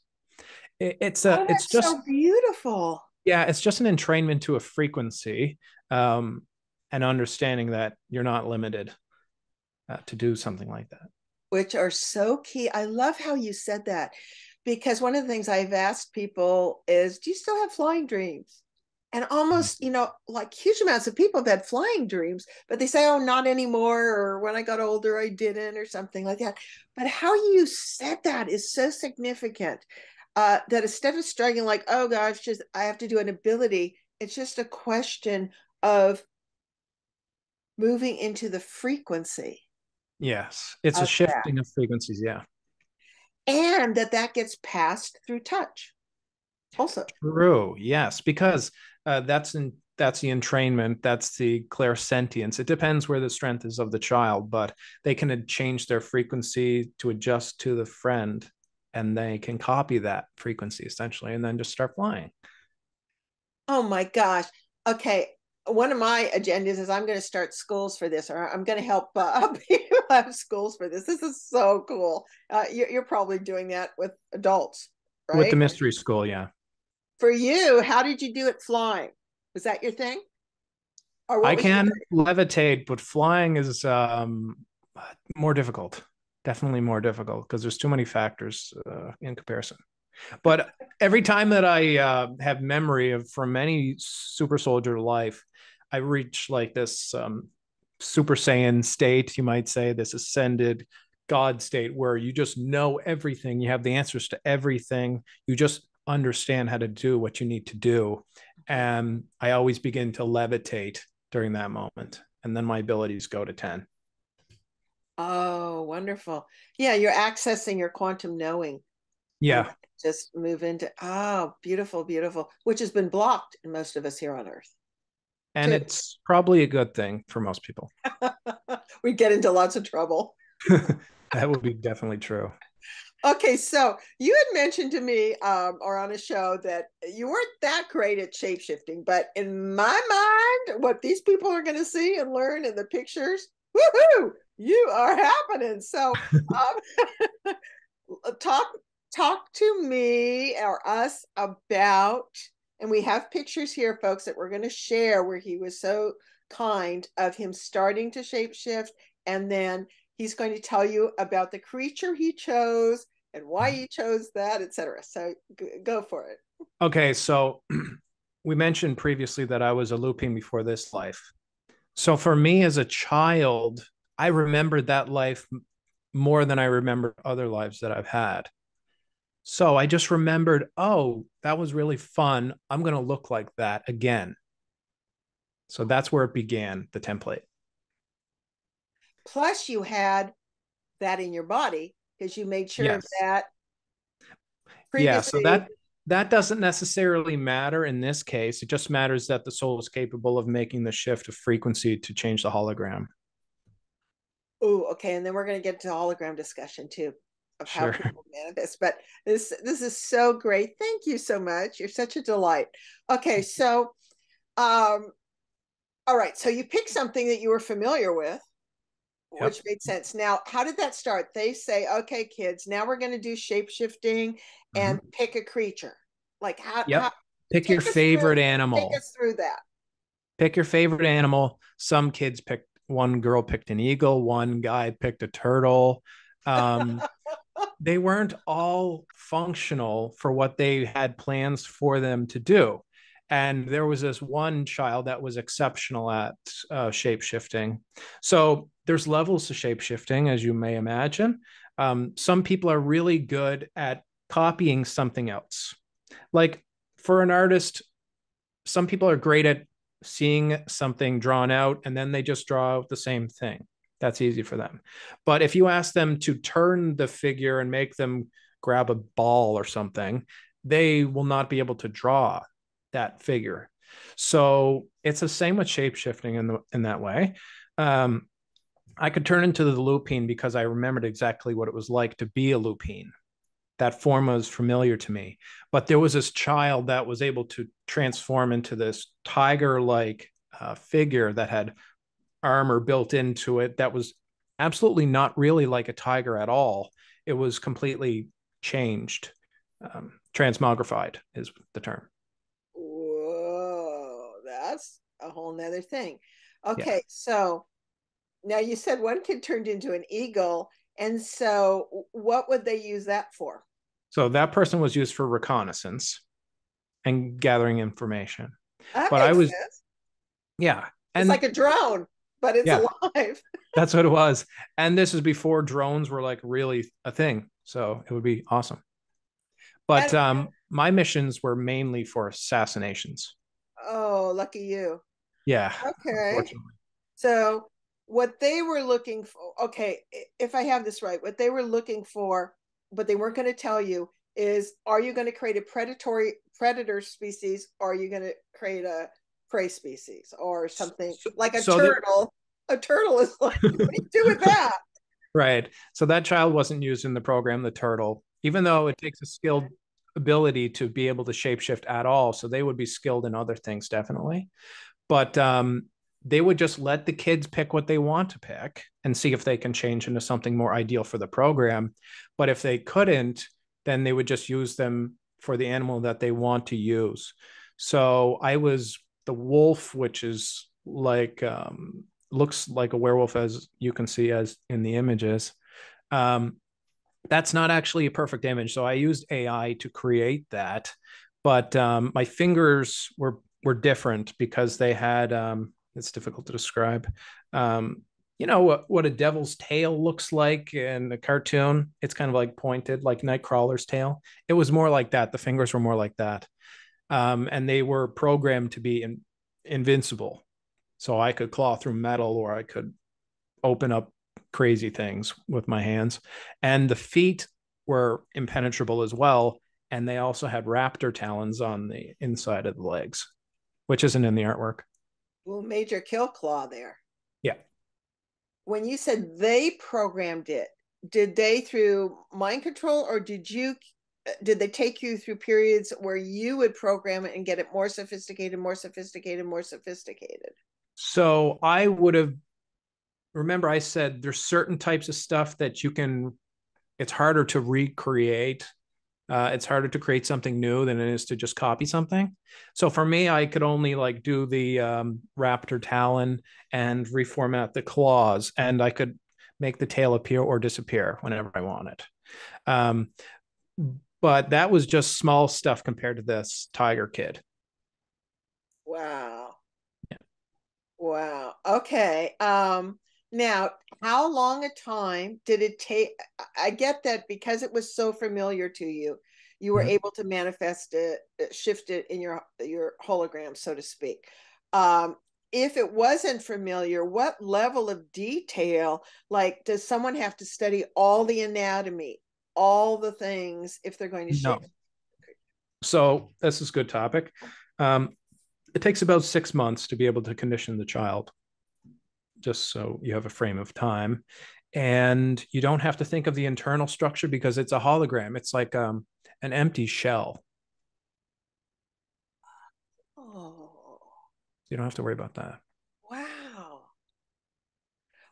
It's just so beautiful. Yeah. It's just an entrainment to a frequency, and understanding that you're not limited. To do something like that, which are so key. I love how you said that, because one of the things I've asked people is, do you still have flying dreams? And almost, you know, like huge amounts of people have had flying dreams, but they say, oh, not anymore, or when I got older, I didn't, or something like that. But how you said that is so significant, that instead of struggling like, oh gosh, just I have to do an ability, it's just a question of moving into the frequency. Yes, it's a shifting of frequencies, yeah. And that gets passed through touch also. True, yes, because that's the entrainment, that's the clairsentience. It depends where the strength is of the child, but they can change their frequency to adjust to the friend, and they can copy that frequency essentially, and then just start flying. Oh my gosh, okay. One of my agendas is I'm going to start schools for this, or I'm going to help people have schools for this. This is so cool. You're probably doing that with adults, right? With the mystery school, yeah. For you, how did you do it flying? Was that your thing? Or I can levitate, but flying is more difficult. Definitely more difficult, because there's too many factors in comparison. But every time that I have memory from any super soldier life, I reach like this super Saiyan state, you might say, this ascended God state where you just know everything, you have the answers to everything, you just understand how to do what you need to do. And I always begin to levitate during that moment. And then my abilities go to 10. Oh, wonderful. Yeah, you're accessing your quantum knowing. Yeah. Just move into, oh, beautiful, beautiful, which has been blocked in most of us here on Earth. And too. It's probably a good thing for most people. We get into lots of trouble. That would be definitely true. Okay, so you had mentioned to me or on a show that you weren't that great at shape-shifting, but in my mind, what these people are going to see and learn in the pictures, woohoo, you are happening. So talk to me or us about, and we have pictures here, folks, that we're going to share where he was so kind of him starting to shape-shift, and then he's going to tell you about the creature he chose and why he chose that, etc. So go for it. Okay, so we mentioned previously that I was a Lupine before this life. So for me as a child, I remembered that life more than I remembered other lives that I've had. So I just remembered, oh, that was really fun. I'm going to look like that again. So that's where it began, the template. Plus you had that in your body because you made sure of that. Yeah, so that doesn't necessarily matter in this case. It just matters that the soul is capable of making the shift of frequency to change the hologram. Oh, okay. And then we're going to get to hologram discussion too of how people manifest. But this is so great. Thank you so much. You're such a delight. Okay, so all right. So you picked something that you were familiar with. Yep. Which made sense. Now, how did that start? They say, okay, kids, now we're going to do shape-shifting and pick a creature. Like how pick your favorite animal. Take us through that. Pick your favorite animal. Some kids picked, one girl picked an eagle, one guy picked a turtle. They weren't all functional for what they had plans for them to do. And there was this one child that was exceptional at shape-shifting. So there's levels to shape-shifting, as you may imagine. Some people are really good at copying something else. Like for an artist, some people are great at seeing something drawn out, and then they just draw out the same thing. That's easy for them. But if you ask them to turn the figure and make them grab a ball or something, they will not be able to draw that figure. So it's the same with shape-shifting in that way. I could turn into the Lupine because I remembered exactly what it was like to be a Lupine. That form was familiar to me, but there was this child that was able to transform into this tiger-like figure that had armor built into it. That was absolutely not really like a tiger at all. It was completely changed. Transmogrified is the term. That's a whole nother thing. Okay, so now you said one kid turned into an eagle, and so what would they use that for? So that person was used for reconnaissance and gathering information. That but makes I was, sense. Yeah, and it's like a drone, but it's alive. That's what it was, and this is before drones were like really a thing. So it would be awesome. But my missions were mainly for assassinations. Oh, lucky you. Yeah. Okay. So what they were looking for, okay, if I have this right, what they were looking for, but they weren't going to tell you is, are you going to create a predator species? Or are you going to create a prey species or something like a turtle? A turtle is like, what do you do with that? Right. So that child wasn't used in the program, the turtle, even though it takes a skilled ability to be able to shapeshift at all. So they would be skilled in other things, definitely. But they would just let the kids pick what they want to pick and see if they can change into something more ideal for the program. But if they couldn't, then they would just use them for the animal that they want to use. So I was the wolf, which is like, looks like a werewolf, as you can see as in the images. That's not actually a perfect image. So I used AI to create that, but my fingers were different because they had, it's difficult to describe. you know what a devil's tail looks like in a cartoon? It's kind of like pointed, like Nightcrawler's tail. It was more like that. The fingers were more like that. And they were programmed to be invincible. So I could claw through metal, or I could open up crazy things with my hands. And the feet were impenetrable as well. And they also had raptor talons on the inside of the legs, which isn't in the artwork. Well, Major Kill Claw there. Yeah. When you said they programmed it, did they through mind control, or did they take you through periods where you would program it and get it more sophisticated, more sophisticated, more sophisticated? So I would have, remember I said there's certain types of stuff that you can, it's harder to recreate. It's harder to create something new than it is to just copy something. So for me, I could only like do the raptor talon and reformat the claws, and I could make the tail appear or disappear whenever I want it. But that was just small stuff compared to this tiger kid. Wow. Yeah. Wow. Okay. Now, how long a time did it take? I get that because it was so familiar to you, you were able to manifest it, shift it in your hologram, so to speak. If it wasn't familiar, what level of detail, like does someone have to study all the anatomy, all the things if they're going to shift? No. So this is a good topic. It takes about 6 months to be able to condition the child, just so you have a frame of time. And you don't have to think of the internal structure because it's a hologram. It's like an empty shell. Oh. You don't have to worry about that. Wow.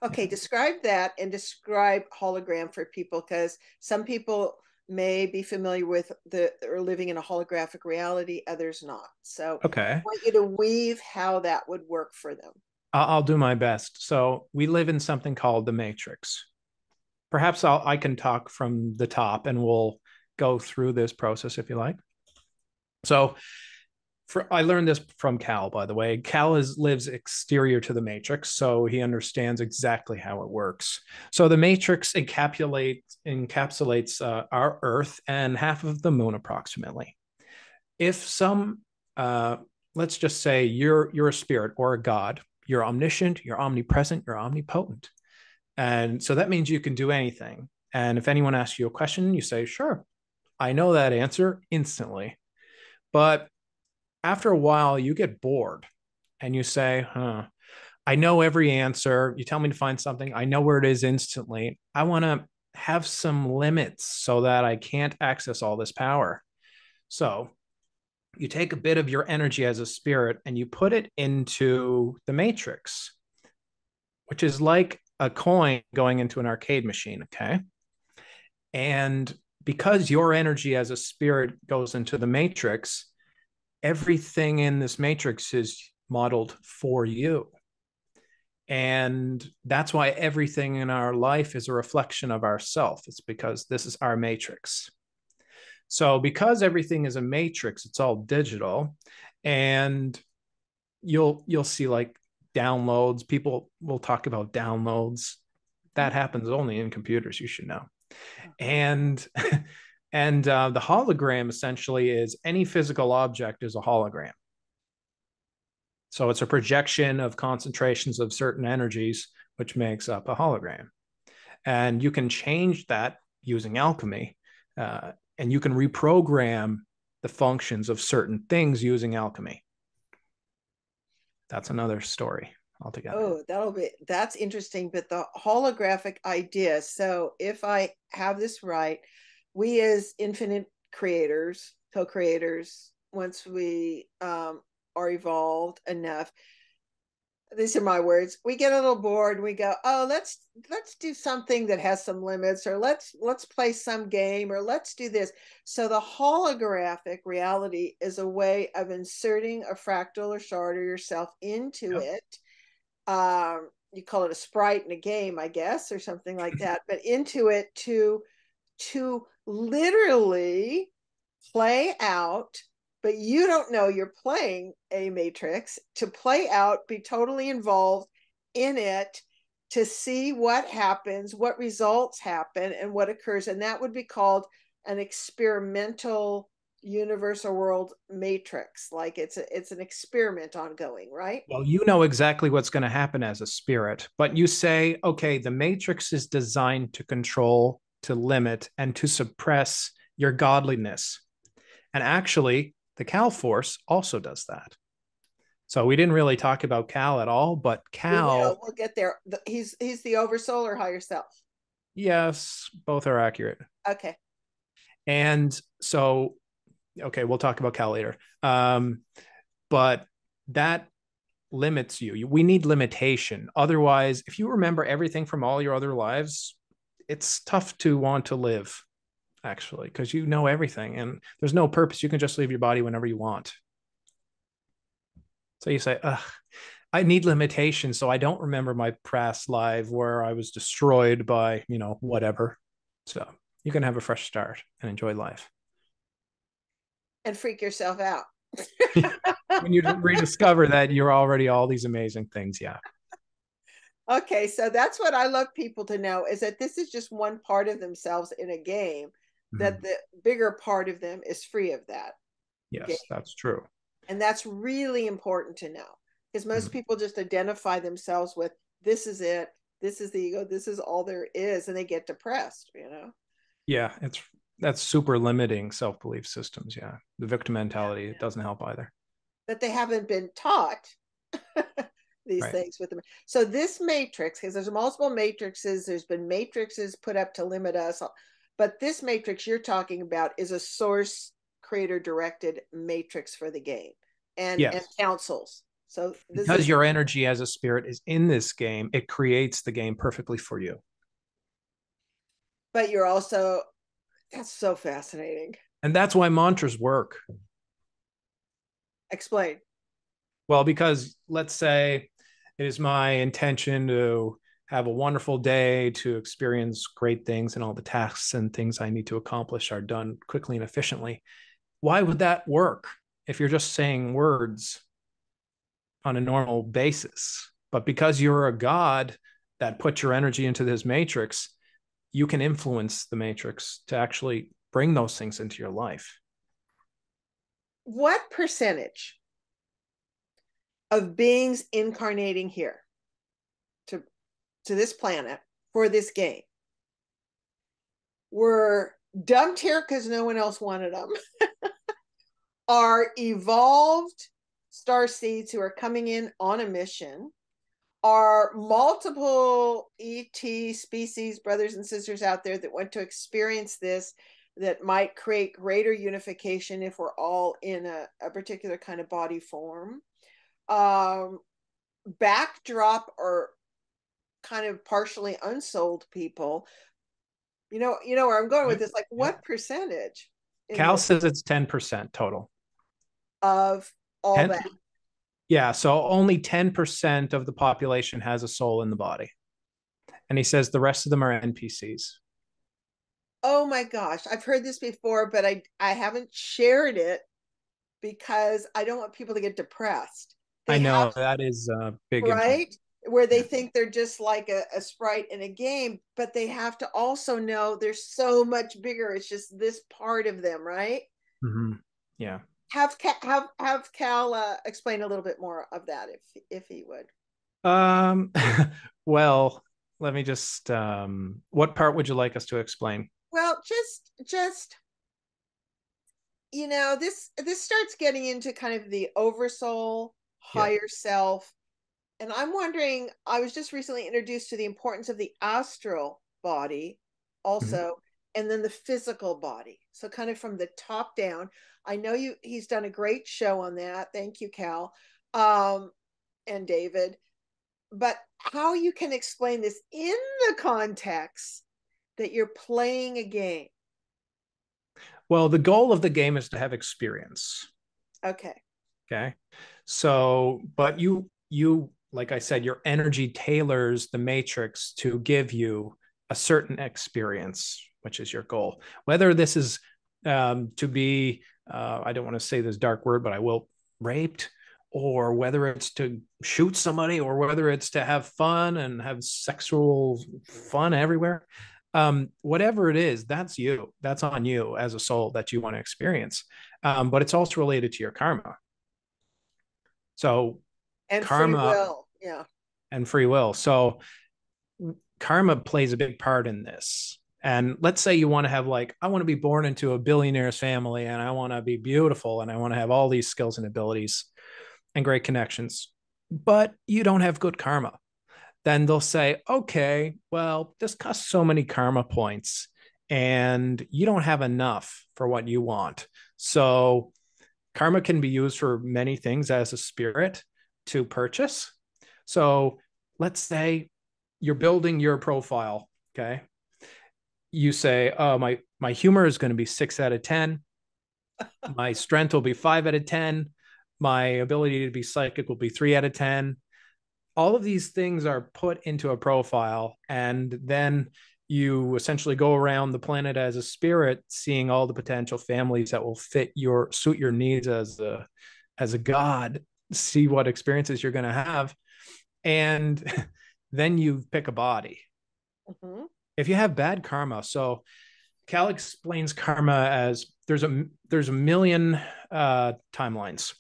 Okay, yeah. Describe that and describe hologram for people, because some people may be familiar with or living in a holographic reality, others not. So okay. I want you to weave how that would work for them. I'll do my best. So we live in something called the matrix. Perhaps I can talk from the top and we'll go through this process if you like. So I learned this from Kal, by the way. Kal lives exterior to the matrix, so he understands exactly how it works. So the matrix encapsulates our Earth and half of the moon approximately. If let's just say you're a spirit or a god, you're omniscient, you're omnipresent, you're omnipotent. And so that means you can do anything. And if anyone asks you a question, you say, sure, I know that answer instantly. But after a while, you get bored and you say, I know every answer. You tell me to find something. I know where it is instantly. I want to have some limits so that I can't access all this power. So you take a bit of your energy as a spirit and you put it into the matrix, which is like a coin going into an arcade machine, okay? And because your energy as a spirit goes into the matrix, everything in this matrix is modeled for you. And that's why everything in our life is a reflection of ourself. It's because this is our matrix. So because everything is a matrix, it's all digital, and you'll see like downloads. People will talk about downloads. That happens only in computers, you should know. And the hologram essentially is any physical object is a hologram. So it's a projection of concentrations of certain energies, which makes up a hologram. And you can change that using alchemy. And you can reprogram the functions of certain things using alchemy. That's another story altogether. Oh, that's interesting. But the holographic idea. So if I have this right, we as infinite creators, co-creators, once we are evolved enough, these are my words, we get a little bored and we go, oh, let's do something that has some limits, or let's play some game, or let's do this. So the holographic reality is a way of inserting a fractal or shard of yourself into it. You call it a sprite in a game, I guess, or something like that, but into it to literally play out. But you don't know you're playing a matrix, to play out, be totally involved in it, to see what happens, what results happen, and what occurs. And that would be called an experimental universe or world matrix. Like it's an experiment ongoing, right? Well, you know exactly what's going to happen as a spirit, but you say, okay, the matrix is designed to control, to limit, and to suppress your godliness. And actually, the Kal force also does that. So we didn't really talk about Kal at all, but Kal... We'll get there. He's the oversoul or higher self? Yes, both are accurate. Okay. And so, okay, we'll talk about Kal later. But that limits you. We need limitation. Otherwise, if you remember everything from all your other lives, it's tough to want to live, actually, because you know everything and there's no purpose. You can just leave your body whenever you want. So you say, ugh, I need limitations, so I don't remember my past life where I was destroyed by, you know, whatever. So you can have a fresh start and enjoy life. And freak yourself out. When you rediscover that you're already all these amazing things, yeah. Okay, so that's what I love people to know, is that this is just one part of themselves in a game, that the bigger part of them is free of that. Yes, game. That's true. And that's really important to know, because most people just identify themselves with, this is it, this is the ego, this is all there is, and they get depressed, you know? Yeah, that's super limiting self-belief systems, yeah. The victim mentality, it doesn't help either. But they haven't been taught these things with them. So this matrix, because there's multiple matrices, there's been matrices put up to limit us, but this matrix you're talking about is a source creator directed matrix for the game and councils. So this because your energy as a spirit is in this game, it creates the game perfectly for you. But you're also, that's so fascinating. And that's why mantras work. Explain. Well, because let's say it is my intention to have a wonderful day, to experience great things, and all the tasks and things I need to accomplish are done quickly and efficiently. Why would that work if you're just saying words on a normal basis? But because you're a god that put your energy into this matrix, you can influence the matrix to actually bring those things into your life. What percentage of beings incarnating here to this planet for this game were dumped here because no one else wanted them? Are evolved star seeds who are coming in on a mission? Are multiple ET species, brothers and sisters out there that want to experience this, that might create greater unification if we're all in a particular kind of body form? Backdrop or kind of partially unsold people. You know where I'm going with this, like what percentage? Kal says it's 10% total. Of all 10? That. Yeah, so only 10% of the population has a soul in the body. And he says the rest of them are NPCs. Oh my gosh, I've heard this before, but I haven't shared it because I don't want people to get depressed. They I know, have, that is a big right? Impact. Where they think they're just like a sprite in a game, but they have to also know they're so much bigger. It's just this part of them, right? Mm-hmm. Yeah. Have Kal explain a little bit more of that, if he would. Well, let me just. What part would you like us to explain? Well, just. You know, this starts getting into kind of the oversoul, higher self. And I'm wondering, I was just recently introduced to the importance of the astral body also, and then the physical body. So kind of from the top down, I know he's done a great show on that. Thank you, Kal, and David, but how you can explain this in the context that you're playing a game. Well, the goal of the game is to have experience. Okay. Okay. So, but you, like I said, your energy tailors the matrix to give you a certain experience, which is your goal. Whether this is to be, I don't want to say this dark word, but I will, raped, or whether it's to shoot somebody, or whether it's to have fun and have sexual fun everywhere, whatever it is, that's you. That's on you as a soul that you want to experience. But it's also related to your karma. So and karma, free will. Yeah, and free will. So karma plays a big part in this. And let's say you want to have, like, I want to be born into a billionaire's family, and I want to be beautiful, and I want to have all these skills and abilities and great connections, but you don't have good karma. Then they'll say, okay, well, this costs so many karma points and you don't have enough for what you want. So karma can be used for many things as a spirit to purchase. So let's say you're building your profile, okay? You say, oh, my humor is going to be 6 out of 10. My strength will be 5 out of 10. My ability to be psychic will be 3 out of 10. All of these things are put into a profile, and then you essentially go around the planet as a spirit, seeing all the potential families that will fit your, suit your needs as a god, see what experiences you're going to have. And then you pick a body. Mm-hmm. If you have bad karma, so Kal explains karma as there's a million timelines.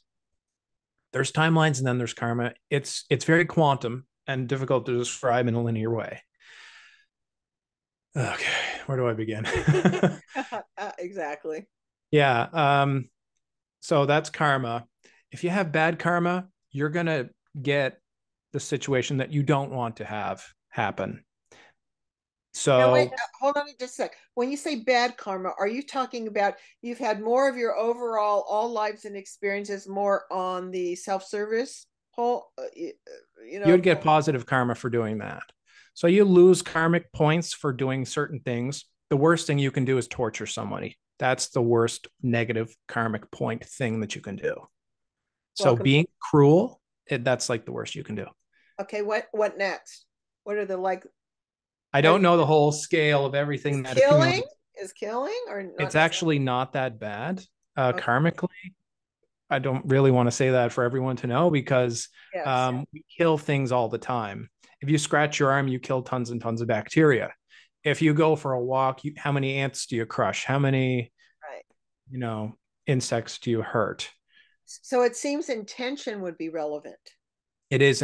There's timelines, and then there's karma. It's very quantum and difficult to describe in a linear way. Okay, where do I begin? Exactly. Yeah. So that's karma. If you have bad karma, you're going to get the situation that you don't want to have happen. So now, wait, hold on just a sec. When you say bad karma, are you talking about you've had more of your overall all lives and experiences more on the self-service whole? You know, you'd get positive karma for doing that. So you lose karmic points for doing certain things. The worst thing you can do is torture somebody. That's the worst negative karmic point thing that you can do. So being cruel, that's like the worst you can do. Okay, what next? What are the like? I don't know the whole scale of everything. Is killing or not? It's actually not that bad karmically. I don't really want to say that for everyone to know, because yes, we kill things all the time. If you scratch your arm, you kill tons and tons of bacteria. If you go for a walk, how many ants do you crush? How many, you know, insects do you hurt? So it seems intention would be relevant. It is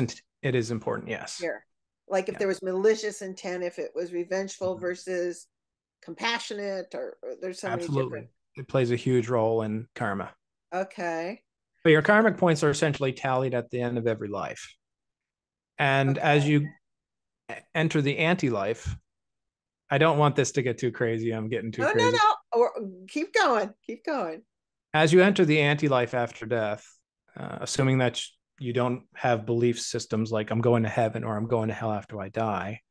important. Yes. Here. Like if there was malicious intent, if it was revengeful versus compassionate, or there's so many different. It plays a huge role in karma. Okay. But your karmic points are essentially tallied at the end of every life. And as you enter the anti-life, I don't want this to get too crazy. I'm getting too crazy. No. Keep going. Keep going. As you enter the anti-life after death, assuming that you don't have belief systems like I'm going to heaven or I'm going to hell after I die,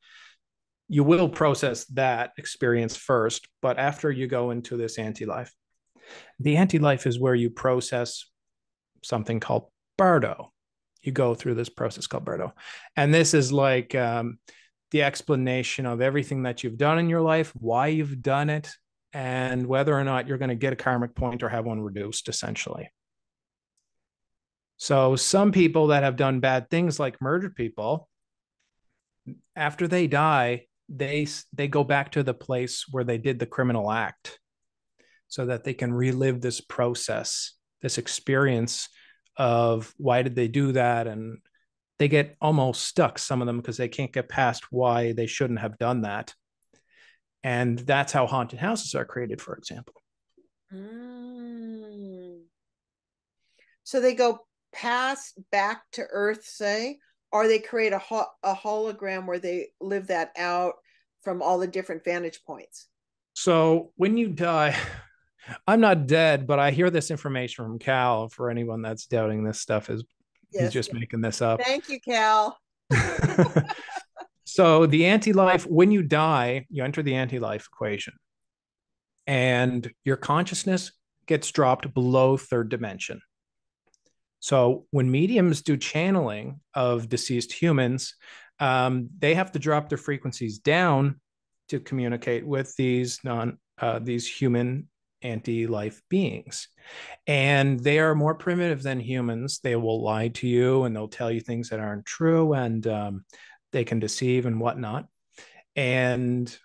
you will process that experience first. But after you go into this anti-life, the anti-life is where you process something called Bardo. You go through this process called Bardo. And this is like the explanation of everything that you've done in your life, why you've done it, and whether or not you're going to get a karmic point or have one reduced, essentially. So some people that have done bad things, like murdered people, after they die, they go back to the place where they did the criminal act so that they can relive this process, this experience of why did they do that? And they get almost stuck, some of them, because they can't get past why they shouldn't have done that. And that's how haunted houses are created, for example. Mm. So they go past back to earth, say, or they create a hologram where they live that out from all the different vantage points. So when you die, I'm not dead, but I hear this information from Kal. For anyone that's doubting this stuff, he's just making this up. Thank you, Kal. So the anti-life, when you die, you enter the anti-life equation, and your consciousness gets dropped below third dimension. So when mediums do channeling of deceased humans, they have to drop their frequencies down to communicate with these human anti-life beings, and they are more primitive than humans. They will lie to you, and they'll tell you things that aren't true, and they can deceive and whatnot, and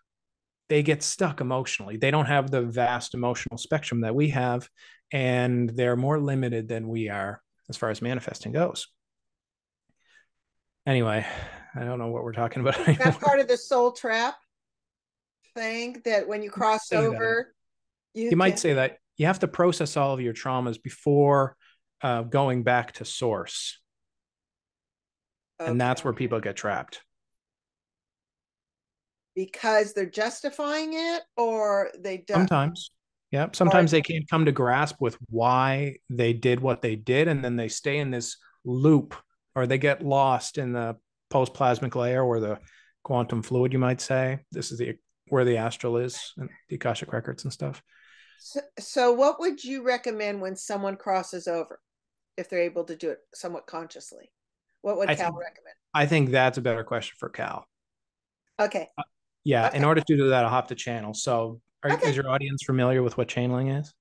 they get stuck emotionally. They don't have the vast emotional spectrum that we have, and they're more limited than we are as far as manifesting goes. Anyway, I don't know what we're talking about anymore. That's part of the soul trap thing, that when you cross over, you might say that you have to process all of your traumas before going back to source. Okay. And that's where people get trapped. Because they're justifying it, or they don't. Sometimes. Yeah. Sometimes they can't come to grasp with why they did what they did. And then they stay in this loop, or they get lost in the post-plasmic layer, or the quantum fluid, you might say. This is where the astral is, and the Akashic records and stuff. So what would you recommend when someone crosses over, if they're able to do it somewhat consciously? What would Kal recommend? I think that's a better question for Kal. Okay. Yeah. Okay. In order to do that, I'll have to channel. So is your audience familiar with what channeling is?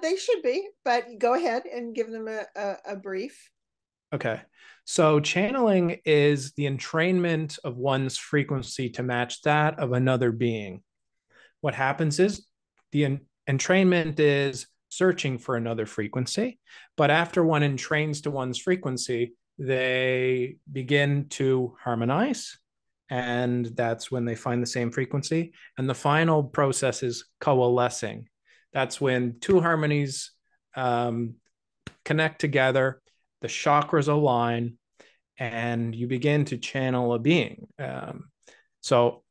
They should be, but go ahead and give them a brief. Okay. So channeling is the entrainment of one's frequency to match that of another being. What happens is the entrainment is searching for another frequency, but after one entrains to one's frequency, they begin to harmonize, and that's when they find the same frequency. And the final process is coalescing. That's when two harmonies connect together, the chakras align, and you begin to channel a being. So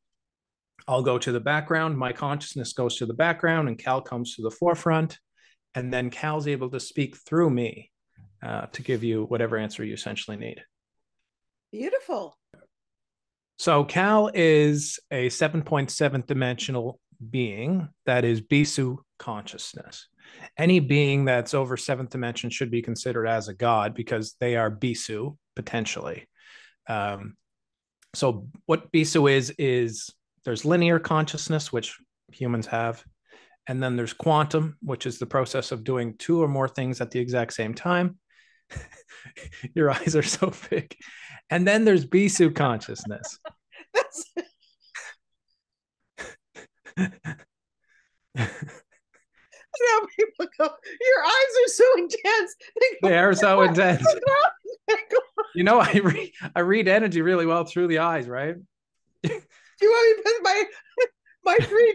I'll go to the background, my consciousness goes to the background, and Kal comes to the forefront, and then Kal's able to speak through me to give you whatever answer you essentially need. Beautiful. So Kal is a 7.7 dimensional being that is Bisu consciousness. Any being that's over seventh dimension should be considered as a god, because they are Bisu potentially. So what Bisu is there's linear consciousness, which humans have, and then there's quantum, which is the process of doing two or more things at the exact same time. Your eyes are so big. And then there's Bisu consciousness. Now people go, your eyes are so intense. They are so intense. You know, I read energy really well through the eyes, right? Do you want me to put my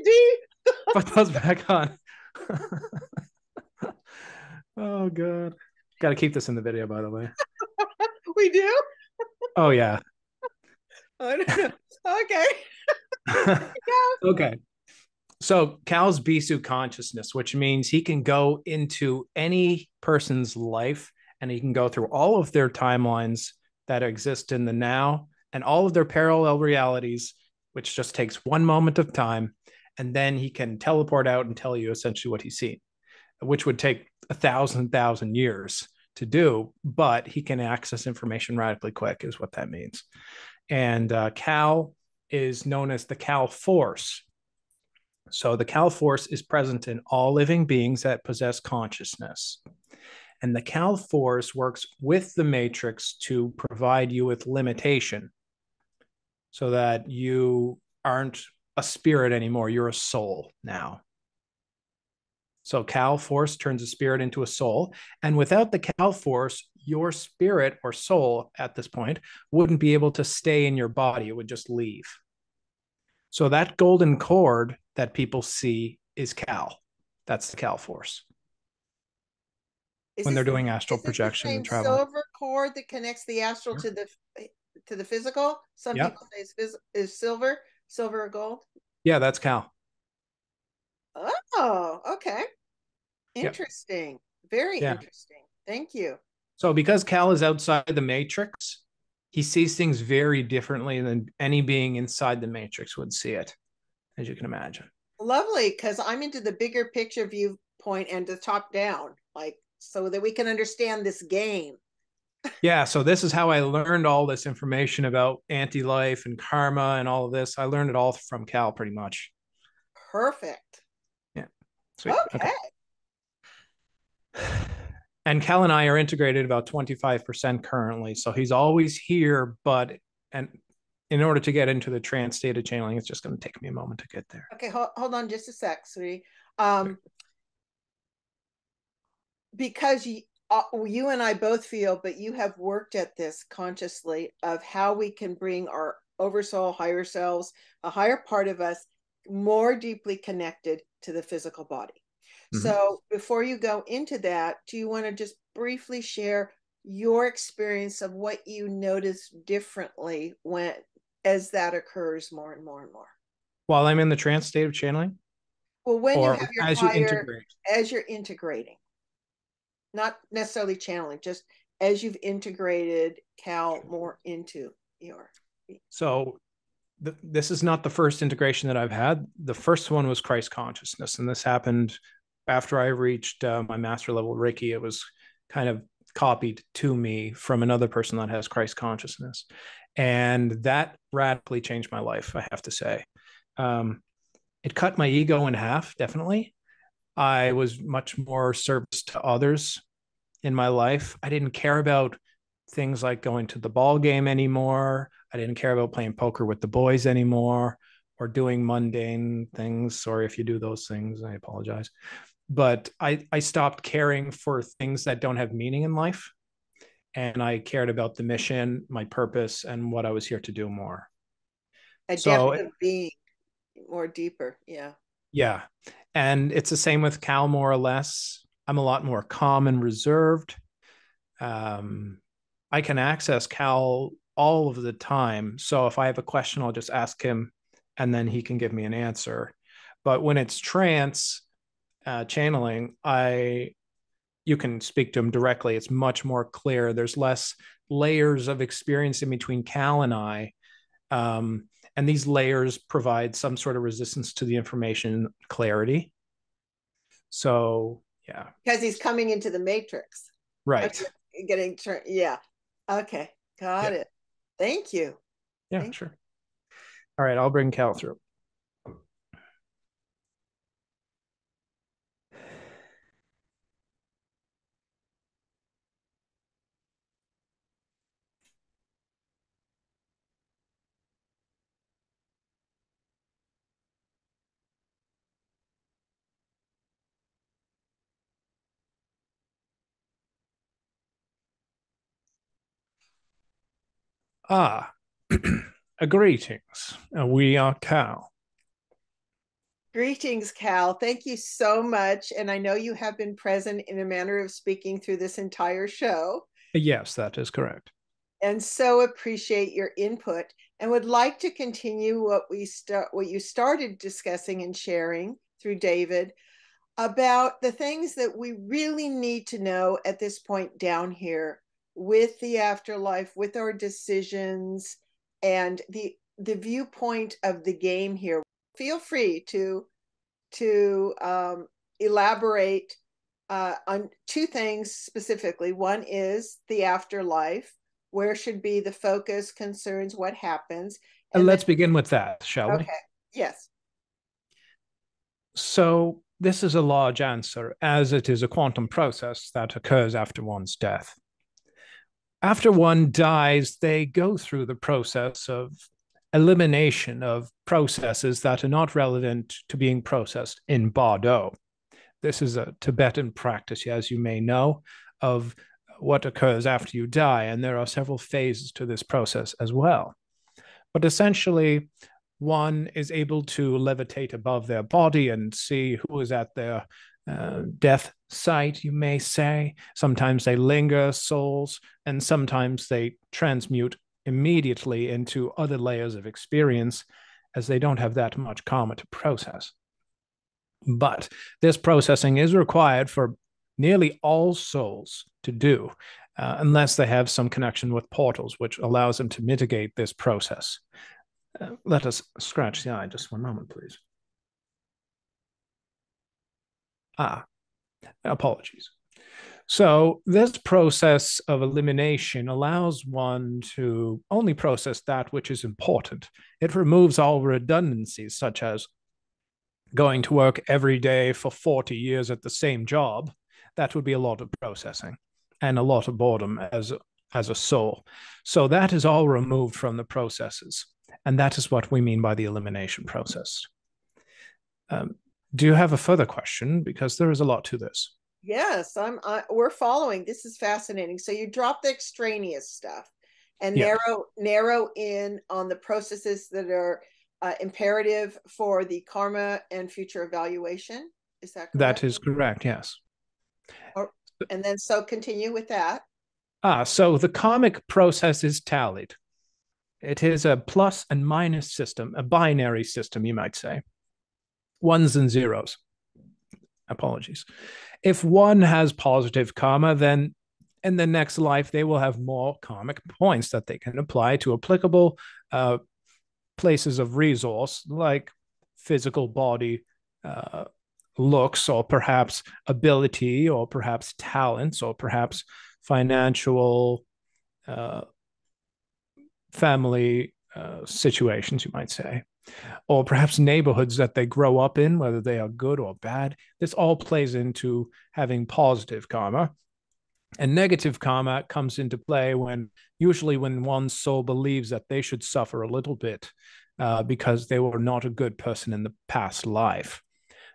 3D? Put those back on. Oh God. Got to keep this in the video, by the way. We do? Oh yeah. I don't know. Okay. Okay. So Kal's Bisu consciousness, which means he can go into any person's life, and he can go through all of their timelines that exist in the now and all of their parallel realities, which just takes one moment of time. And then he can teleport out and tell you essentially what he's seen, which would take 1,000 years to do, but he can access information radically quick is what that means. And Kal is known as the Kal Force. So the Kal Force is present in all living beings that possess consciousness. And the Kal Force works with the matrix to provide you with limitation, so that you aren't a spirit anymore. You're a soul now. So Kal Force turns a spirit into a soul. And without the Kal Force, your spirit or soul at this point wouldn't be able to stay in your body. It would just leave. So that golden cord that people see is Kal. That's the Kal Force. When they're doing astral projection and travel. Silver cord that connects the astral to the physical. Some people say is silver or gold. Yeah, that's Kal. Oh, okay. Interesting. Yep. Very interesting. Thank you. So because Kal is outside the matrix, he sees things very differently than any being inside the matrix would see it, as you can imagine. Lovely, because I'm into the bigger picture viewpoint and the top down, like, so that we can understand this game. Yeah, so this is how I learned all this information about anti-life and karma and all of this. I learned it all from Kal pretty much. Perfect. Yeah. Sweet. Okay. And Kal and I are integrated about 25% currently. So he's always here, but in order to get into the trance state of channeling, it's just going to take me a moment to get there. Okay, hold on just a sec, sweetie. Sure. Because you and I both feel, but you have worked at this consciously, of how we can bring our oversoul, higher selves, a higher part of us, more deeply connected to the physical body. Mm-hmm. So before you go into that, do you want to just briefly share your experience of what you notice differently when, as that occurs more and more and more? While I'm in the trance state of channeling? Well, when you have your as you're integrating. Not necessarily channeling, just as you've integrated Kal more into your. So this is not the first integration that I've had. The first one was Christ consciousness. And this happened after I reached my master level Reiki. It was kind of copied to me from another person that has Christ consciousness. And that radically changed my life, I have to say. It cut my ego in half, definitely. I was much more service to others in my life. I didn't care about things like going to the ball game anymore. I didn't care about playing poker with the boys anymore or doing mundane things. Sorry if you do those things, I apologize. But I stopped caring for things that don't have meaning in life. And I cared about the mission, my purpose, and what I was here to do more. A depth of being, more deeper, yeah. Yeah. And it's the same with Kal, more or less. I'm a lot more calm and reserved. I can access Kal all of the time. So if I have a question, I'll just ask him and then he can give me an answer. But when it's trance channeling, you can speak to him directly. It's much more clear. There's less layers of experience in between Kal and I. And these layers provide some sort of resistance to the information clarity. So, yeah. Because he's coming into the matrix. Right. Getting turned. Yeah. Okay. Got it. Thank you. Yeah, sure. All right. I'll bring Kal through. Greetings. We are Kal. Greetings, Kal. Thank you so much. And I know you have been present in a manner of speaking through this entire show. Yes, that is correct. And so appreciate your input and would like to continue what you started discussing and sharing through David about the things that we really need to know at this point down here, with the afterlife, with our decisions, and the viewpoint of the game here. Feel free to elaborate on two things specifically. One is the afterlife. Where should be the focus, concerns, what happens? And let's begin with that, shall we? Okay, yes. So this is a large answer, as it is a quantum process that occurs after one's death. After one dies, they go through the process of elimination of processes that are not relevant to being processed in Bardo. This is a Tibetan practice, as you may know, of what occurs after you die, and there are several phases to this process as well. But essentially, one is able to levitate above their body and see who is at their death site, you may say. Sometimes they linger, souls, and sometimes they transmute immediately into other layers of experience, as they don't have that much karma to process. But this processing is required for nearly all souls to do, unless they have some connection with portals, which allows them to mitigate this process. Let us scratch the eye just one moment, please. Apologies. So this process of elimination allows one to only process that which is important. It removes all redundancies, such as going to work every day for 40 years at the same job, that would be a lot of processing and a lot of boredom as a soul. So that is all removed from the processes. And that is what we mean by the elimination process. Do you have a further question? Because there is a lot to this. Yes, we're following. This is fascinating. So you drop the extraneous stuff and narrow in on the processes that are imperative for the karma and future evaluation. Is that correct? That is correct, yes. And then so continue with that. So the karmic process is tallied. It is a plus and minus system, a binary system, you might say. Ones and zeros. Apologies. If one has positive karma, then in the next life, they will have more karmic points that they can apply to applicable places of resource, like physical body looks, or perhaps ability, or perhaps talents, or perhaps financial family situations, you might say, or perhaps neighborhoods that they grow up in, whether they are good or bad. This all plays into having positive karma. And negative karma comes into play when one's soul believes that they should suffer a little bit because they were not a good person in the past life.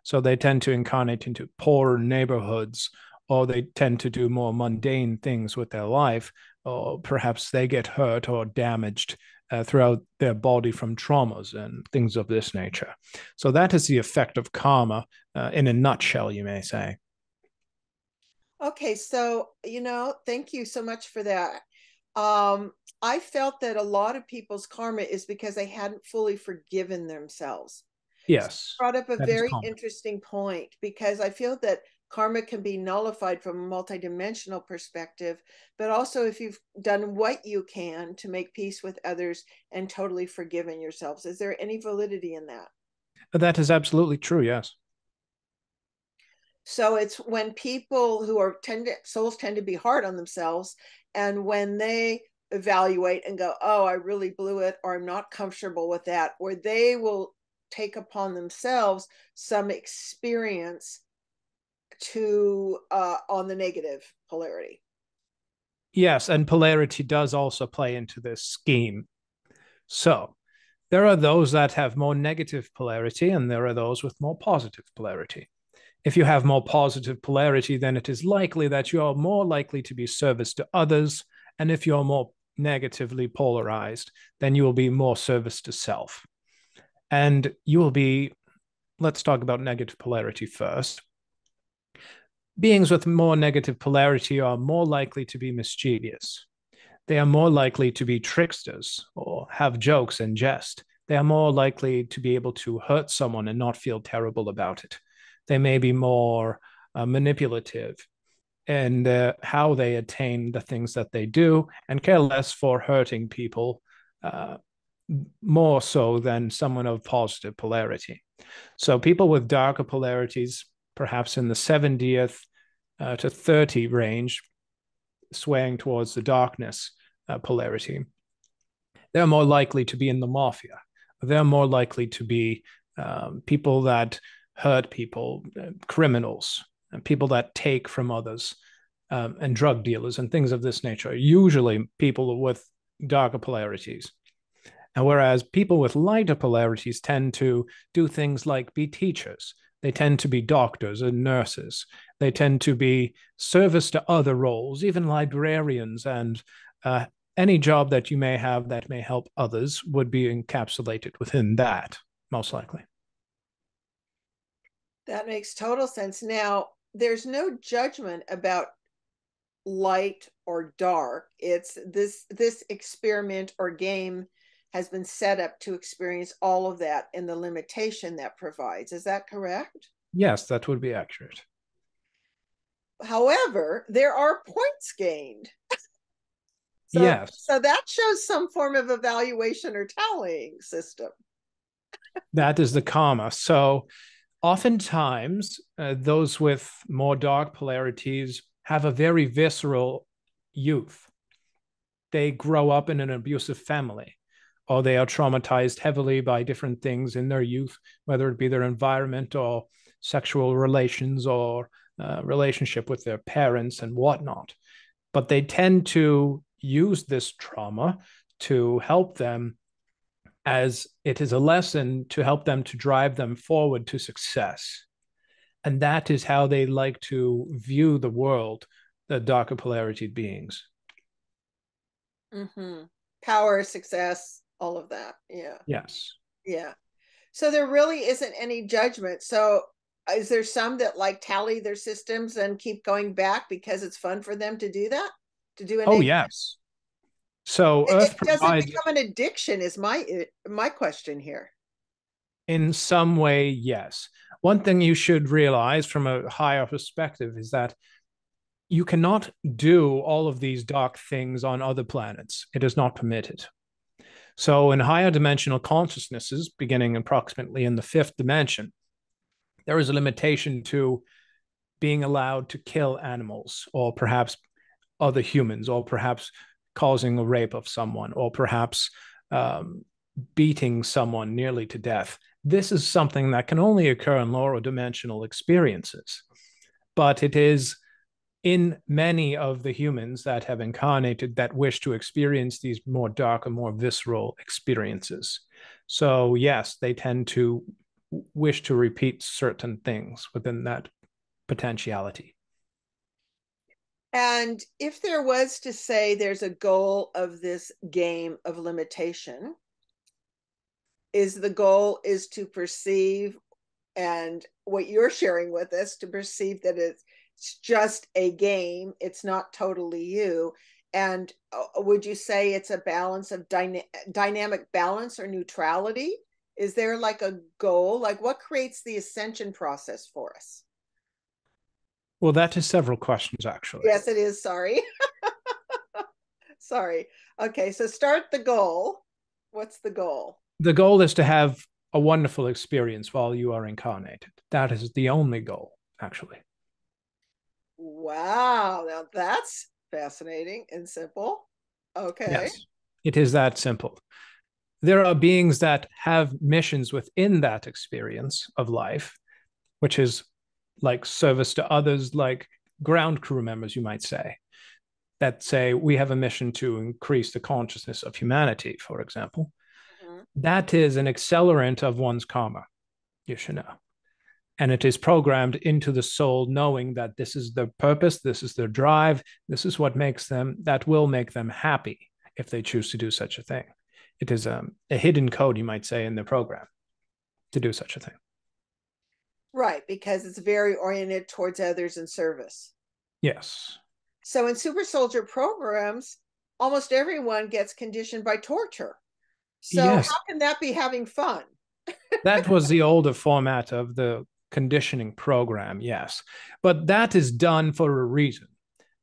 So they tend to incarnate into poorer neighborhoods, or they tend to do more mundane things with their life, or perhaps they get hurt or damaged throughout their body from traumas and things of this nature. So that is the effect of karma in a nutshell, you may say. Okay, so, thank you so much for that. I felt that a lot of people's karma is because they hadn't fully forgiven themselves. Yes. So you brought up a very interesting point, because I feel that karma can be nullified from a multidimensional perspective, but also if you've done what you can to make peace with others and totally forgiven yourselves. Is there any validity in that? That is absolutely true, yes. So it's when people who are souls tend to be hard on themselves, and when they evaluate and go, oh, I really blew it, or I'm not comfortable with that, or they will take upon themselves some experience to on the negative polarity. Yes, and polarity does also play into this scheme. So there are those that have more negative polarity, and there are those with more positive polarity. If you have more positive polarity, then it is likely that you are more likely to be service to others. And if you're more negatively polarized, then you will be more service to self. And you will be, let's talk about negative polarity first. Beings with more negative polarity are more likely to be mischievous. They are more likely to be tricksters or have jokes and jest. They are more likely to be able to hurt someone and not feel terrible about it. They may be more manipulative in how they attain the things that they do, and care less for hurting people, more so than someone of positive polarity. So people with darker polarities, perhaps in the 70th to 30 range, swaying towards the darkness polarity, they're more likely to be in the mafia. They're more likely to be people that hurt people, criminals, and people that take from others, and drug dealers and things of this nature, usually people with darker polarities. And whereas people with lighter polarities tend to do things like be teachers, they tend to be doctors and nurses, they tend to be service to other roles, even librarians, and any job that you may have that may help others would be encapsulated within that, most likely. That makes total sense. Now, there's no judgment about light or dark. It's this experiment or game has been set up to experience all of that and the limitation that provides. Is that correct? Yes, that would be accurate. However, there are points gained. So, yes. So that shows some form of evaluation or tallying system. That is the karma. So oftentimes, those with more dark polarities have a very visceral youth. They grow up in an abusive family, or they are traumatized heavily by different things in their youth, whether it be their environment or sexual relations or relationship with their parents and whatnot. But they tend to use this trauma to help them, as it is a lesson to help them to drive them forward to success. And that is how they like to view the world, the darker polarity beings. Mm-hmm. Power, success, all of that. Yeah. Yes. Yeah. So there really isn't any judgment. So is there some that like tally their systems and keep going back because it's fun for them to do that? To do an addiction? Yes. So Earth provides, doesn't become an addiction is my question here. In some way, yes. One thing you should realize from a higher perspective is that you cannot do all of these dark things on other planets. It is not permitted. So in higher dimensional consciousnesses, beginning approximately in the 5th dimension, there is a limitation to being allowed to kill animals or perhaps other humans or perhaps causing a rape of someone or perhaps beating someone nearly to death. This is something that can only occur in lower dimensional experiences, but it is in many of the humans that have incarnated that wish to experience these more dark and more visceral experiences. So yes, they tend to wish to repeat certain things within that potentiality. And if there was to say there's a goal of this game of limitation, is the goal is to perceive, and what you're sharing with us, to perceive that it's just a game, it's not totally you. And would you say it's a balance of dynamic balance or neutrality? Is there like a goal? Like what creates the ascension process for us? Well, that is several questions, actually. Yes, it is. Sorry. Sorry. Okay, so start the goal. What's the goal? The goal is to have a wonderful experience while you are incarnated. That is the only goal, actually. Wow, now that's fascinating and simple. Okay. Yes, it is that simple. There are beings that have missions within that experience of life, which is like service to others, like ground crew members, you might say, that say, we have a mission to increase the consciousness of humanity, for example. Mm-hmm. That is an accelerant of one's karma, you should know. And it is programmed into the soul, knowing that this is their purpose, this is their drive, this is what makes them, that will make them happy if they choose to do such a thing. It is a hidden code, you might say, in the program to do such a thing. Right, because it's very oriented towards others and service. Yes. So in super soldier programs, almost everyone gets conditioned by torture. So yes. How can that be having fun? That was the older format of the conditioning program, yes. But that is done for a reason,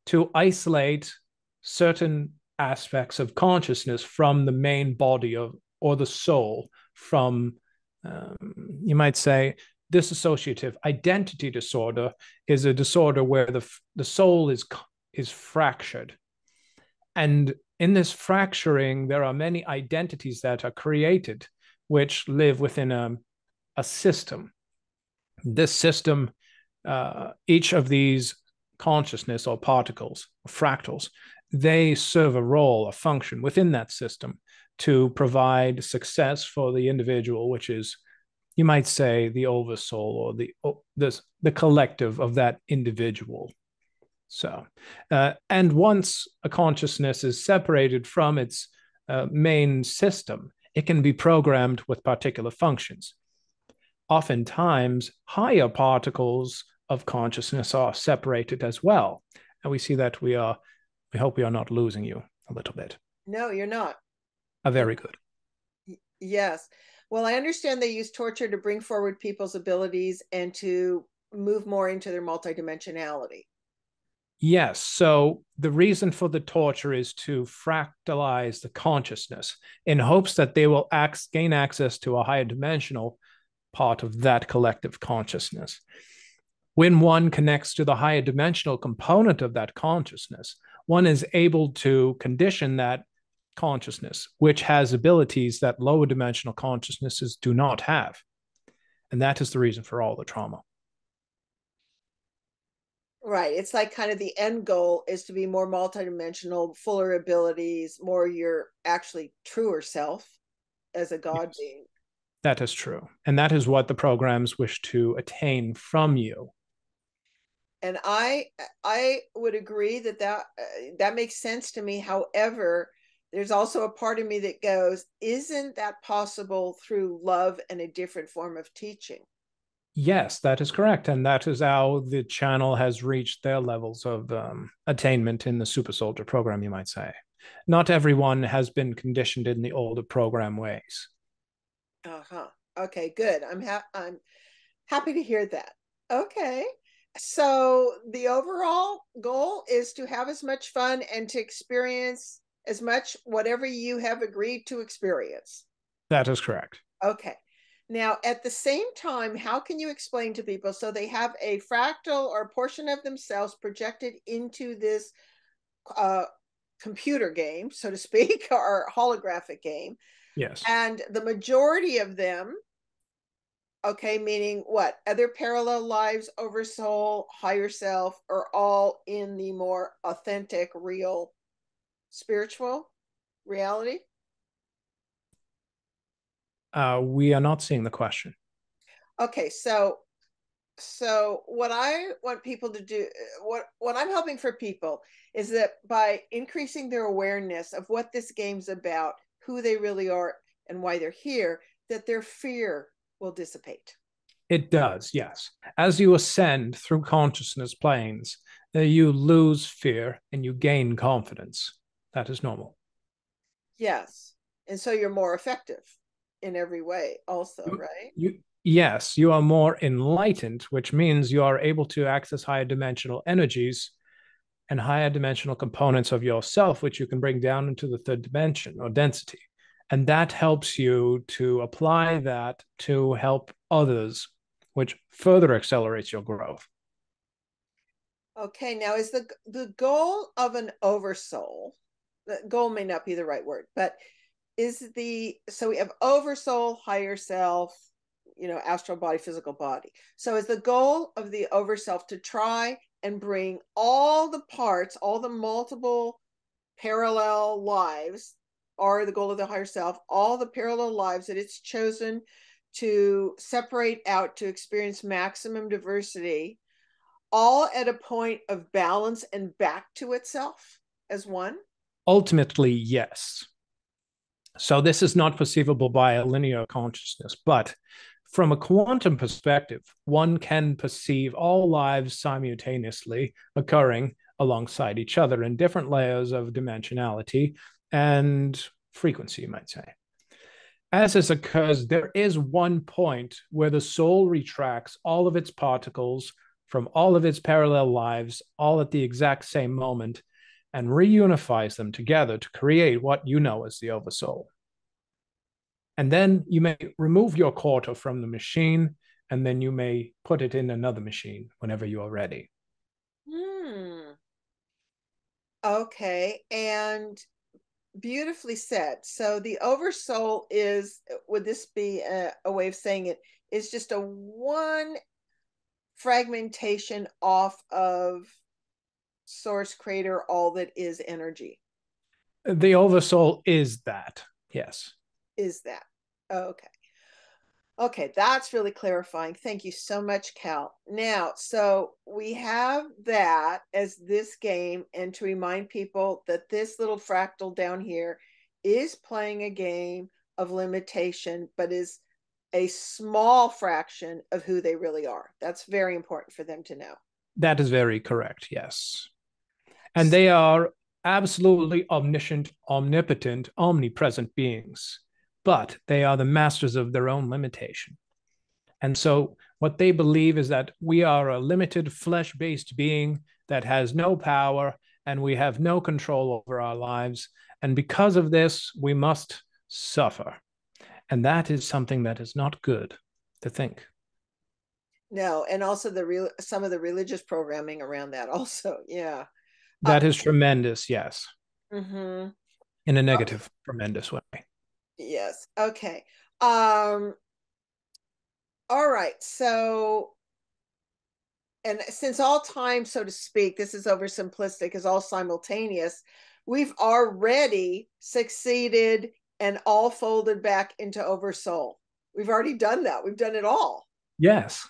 to isolate certain aspects of consciousness from the main body of, or the soul, from, you might say, dissociative identity disorder is a disorder where the soul is fractured. And in this fracturing, there are many identities that are created which live within a system. This system, each of these consciousness or particles, fractals, they serve a role, a function within that system to provide success for the individual, which is, you might say, the oversoul or the collective of that individual. So, and once a consciousness is separated from its main system, it can be programmed with particular functions. Oftentimes, higher particles of consciousness are separated as well. And we see that we hope we are not losing you a little bit. No, you're not. Very good. Yes. Well, I understand they use torture to bring forward people's abilities and to move more into their multidimensionality. Yes. So the reason for the torture is to fractalize the consciousness in hopes that they will gain access to a higher dimensional part of that collective consciousness. When one connects to the higher dimensional component of that consciousness, one is able to condition that consciousness, which has abilities that lower dimensional consciousnesses do not have. And that is the reason for all the trauma. Right. It's like kind of the end goal is to be more multidimensional, fuller abilities, more your actually truer self as a God being. That is true. And that is what the programs wish to attain from you. And I would agree that that makes sense to me. However, there's also a part of me that goes, isn't that possible through love and a different form of teaching? Yes, that is correct. And that is how the channel has reached their levels of attainment in the Super Soldier program, you might say. Not everyone has been conditioned in the older program ways. Uh-huh. Okay, good. I'm happy to hear that. Okay. So the overall goal is to have as much fun and to experience as much whatever you have agreed to experience. That is correct. Okay. Now, at the same time, how can you explain to people so they have a fractal or portion of themselves projected into this computer game, so to speak, or holographic game? Yes. And the majority of them, okay, meaning what? Other parallel lives, oversoul, higher self, are all in the more authentic, real, spiritual reality? We are not seeing the question. Okay, so what I want people to do, what I'm hoping for people is that by increasing their awareness of what this game's about, who they really are and why they're here, that their fear will dissipate. It does, yes. As you ascend through consciousness planes, you lose fear and you gain confidence. That is normal. Yes. And so you're more effective in every way also, right? Yes, you are more enlightened, which means you are able to access higher dimensional energies and higher dimensional components of yourself, which you can bring down into the third dimension or density. And that helps you to apply that to help others, which further accelerates your growth. Okay, now is the goal of an oversoul, the goal may not be the right word, but is the, so we have oversoul, higher self, you know, astral body, physical body. So is the goal of the overself to try and bring all the parts, all the multiple parallel lives, or the goal of the higher self, all the parallel lives that it's chosen to separate out to experience maximum diversity, all at a point of balance and back to itself as one? Ultimately, yes. So this is not perceivable by a linear consciousness, but from a quantum perspective, one can perceive all lives simultaneously occurring alongside each other in different layers of dimensionality and frequency, you might say. As this occurs, there is one point where the soul retracts all of its particles from all of its parallel lives, all at the exact same moment, and reunifies them together to create what you know as the oversoul. And then you may remove your quarter from the machine, and then you may put it in another machine whenever you are ready. Hmm. Okay, and beautifully said. So the oversoul is, would this be a way of saying it, is just a one fragmentation off of source creator, all that is energy. The oversoul is that, yes. Is that. Okay. Okay, that's really clarifying. Thank you so much, Kal. Now, so we have that as this game, and to remind people that this little fractal down here is playing a game of limitation, but is a small fraction of who they really are. That's very important for them to know. That is very correct, yes. And they are absolutely omniscient, omnipotent, omnipresent beings, but they are the masters of their own limitation. And so what they believe is that we are a limited flesh-based being that has no power and we have no control over our lives. And because of this, we must suffer. And that is something that is not good to think. No, and also the some of the religious programming around that also, yeah. That is tremendous, yes. Mm-hmm. in a negative, tremendous way. Yes. Okay. All right. So, and since all time, so to speak, this is over simplistic, is all simultaneous, we've already succeeded and all folded back into oversoul. We've already done that. We've done it all. Yes.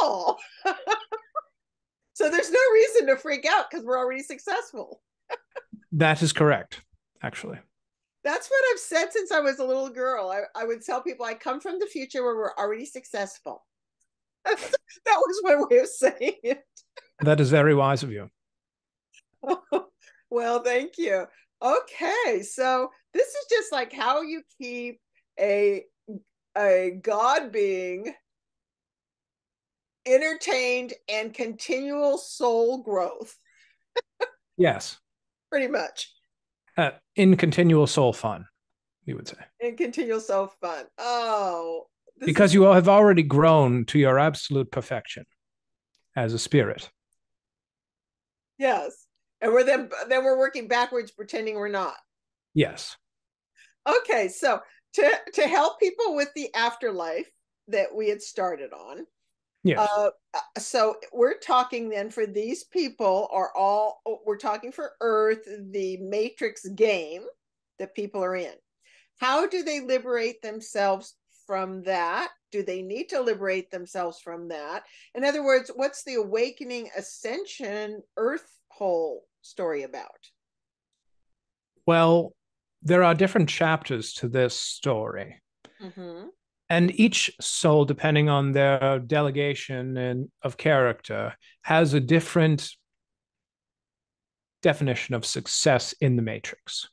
Cool. So there's no reason to freak out because we're already successful. That is correct, actually. That's what I've said since I was a little girl. I would tell people I come from the future where we're already successful. That was my way of saying it. That is very wise of you. Oh, well, thank you. Okay, so this is just like how you keep a God being entertained and continual soul growth. Yes. Pretty much. In continual soul fun, you would say. In continual soul fun. Oh. Because you have already grown to your absolute perfection as a spirit. Yes. And we're then we're working backwards, pretending we're not. Yes. Okay. So to help people with the afterlife that we had started on. Yes. So we're talking then for these people are all, we're talking for Earth, the Matrix game that people are in. How do they liberate themselves from that? Do they need to liberate themselves from that? In other words, what's the awakening ascension Earth whole story about? Well, there are different chapters to this story. Mm-hmm. And each soul, depending on their delegation and of character, has a different definition of success in the Matrix.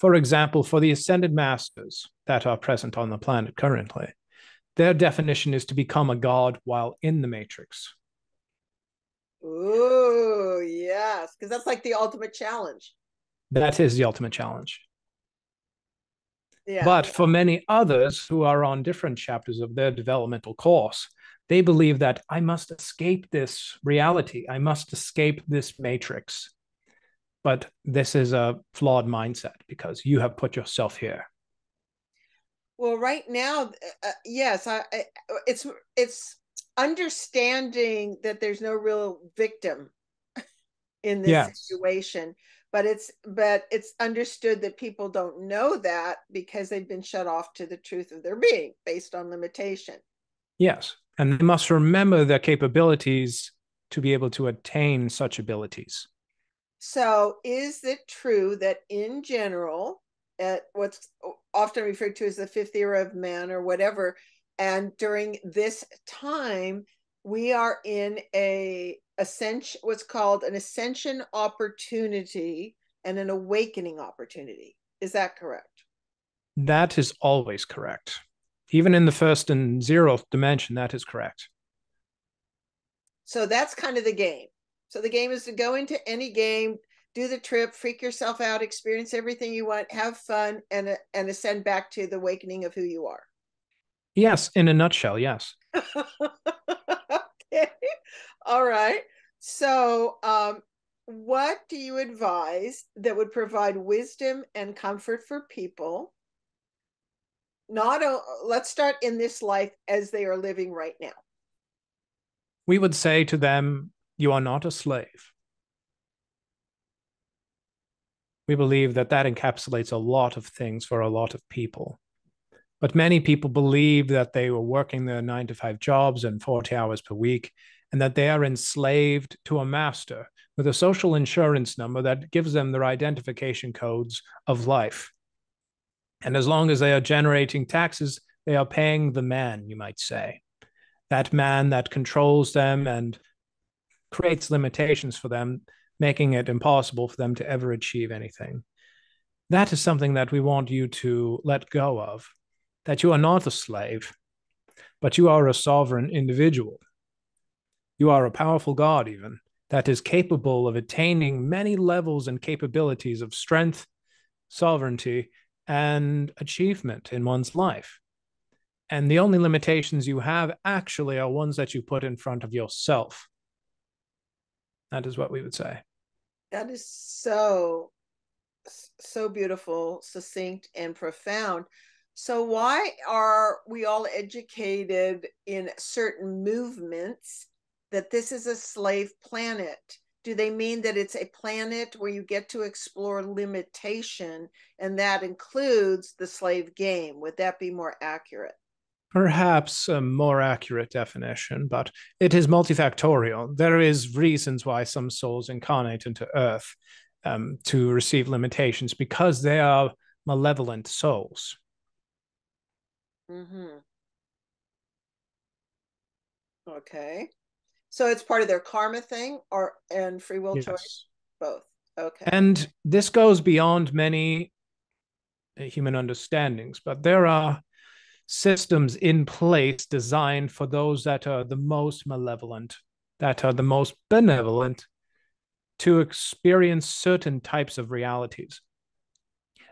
For example, for the ascended masters that are present on the planet currently, their definition is to become a god while in the Matrix. Ooh, yes, because that's like the ultimate challenge. That is the ultimate challenge. Yeah. But for many others who are on different chapters of their developmental course, they believe that I must escape this reality. I must escape this matrix. But this is a flawed mindset because you have put yourself here. Well, right now, yes, it's understanding that there's no real victim in this situation. But it's understood that people don't know that because they've been shut off to the truth of their being based on limitation. Yes. And they must remember their capabilities to be able to attain such abilities. So is it true that in general, at what's often referred to as the fifth era of man or whatever, and during this time, we are in a ascension, what's called an ascension opportunity and an awakening opportunity. Is that correct? That is always correct. Even in the first and zeroth dimension, that is correct. So that's kind of the game. So the game is to go into any game, do the trip, freak yourself out, experience everything you want, have fun, and ascend back to the awakening of who you are. Yes, in a nutshell, yes. Okay. All right. So what do you advise that would provide wisdom and comfort for people? Let's start in this life as they are living right now. We would say to them, you are not a slave. We believe that that encapsulates a lot of things for a lot of people. But many people believe that they were working their 9-to-5 jobs and 40 hours per week, and that they are enslaved to a master with a social insurance number that gives them their identification codes of life. And as long as they are generating taxes, they are paying the man, you might say. That man that controls them and creates limitations for them, making it impossible for them to ever achieve anything. That is something that we want you to let go of. That you are not a slave, but you are a sovereign individual. You are a powerful God, even, that is capable of attaining many levels and capabilities of strength, sovereignty, and achievement in one's life. And the only limitations you have actually are ones that you put in front of yourself. That is what we would say. That is so, so beautiful, succinct, and profound. So why are we all educated in certain movements that this is a slave planet? Do they mean that it's a planet where you get to explore limitation, and that includes the slave game? Would that be more accurate? Perhaps a more accurate definition, but it is multifactorial. There is reasons why some souls incarnate into Earth to receive limitations, because they are malevolent souls. Mm-hmm. Okay. So it's part of their karma thing and free will choice? Both. Okay. And this goes beyond many human understandings, but there are systems in place designed for those that are the most malevolent, that are the most benevolent, to experience certain types of realities.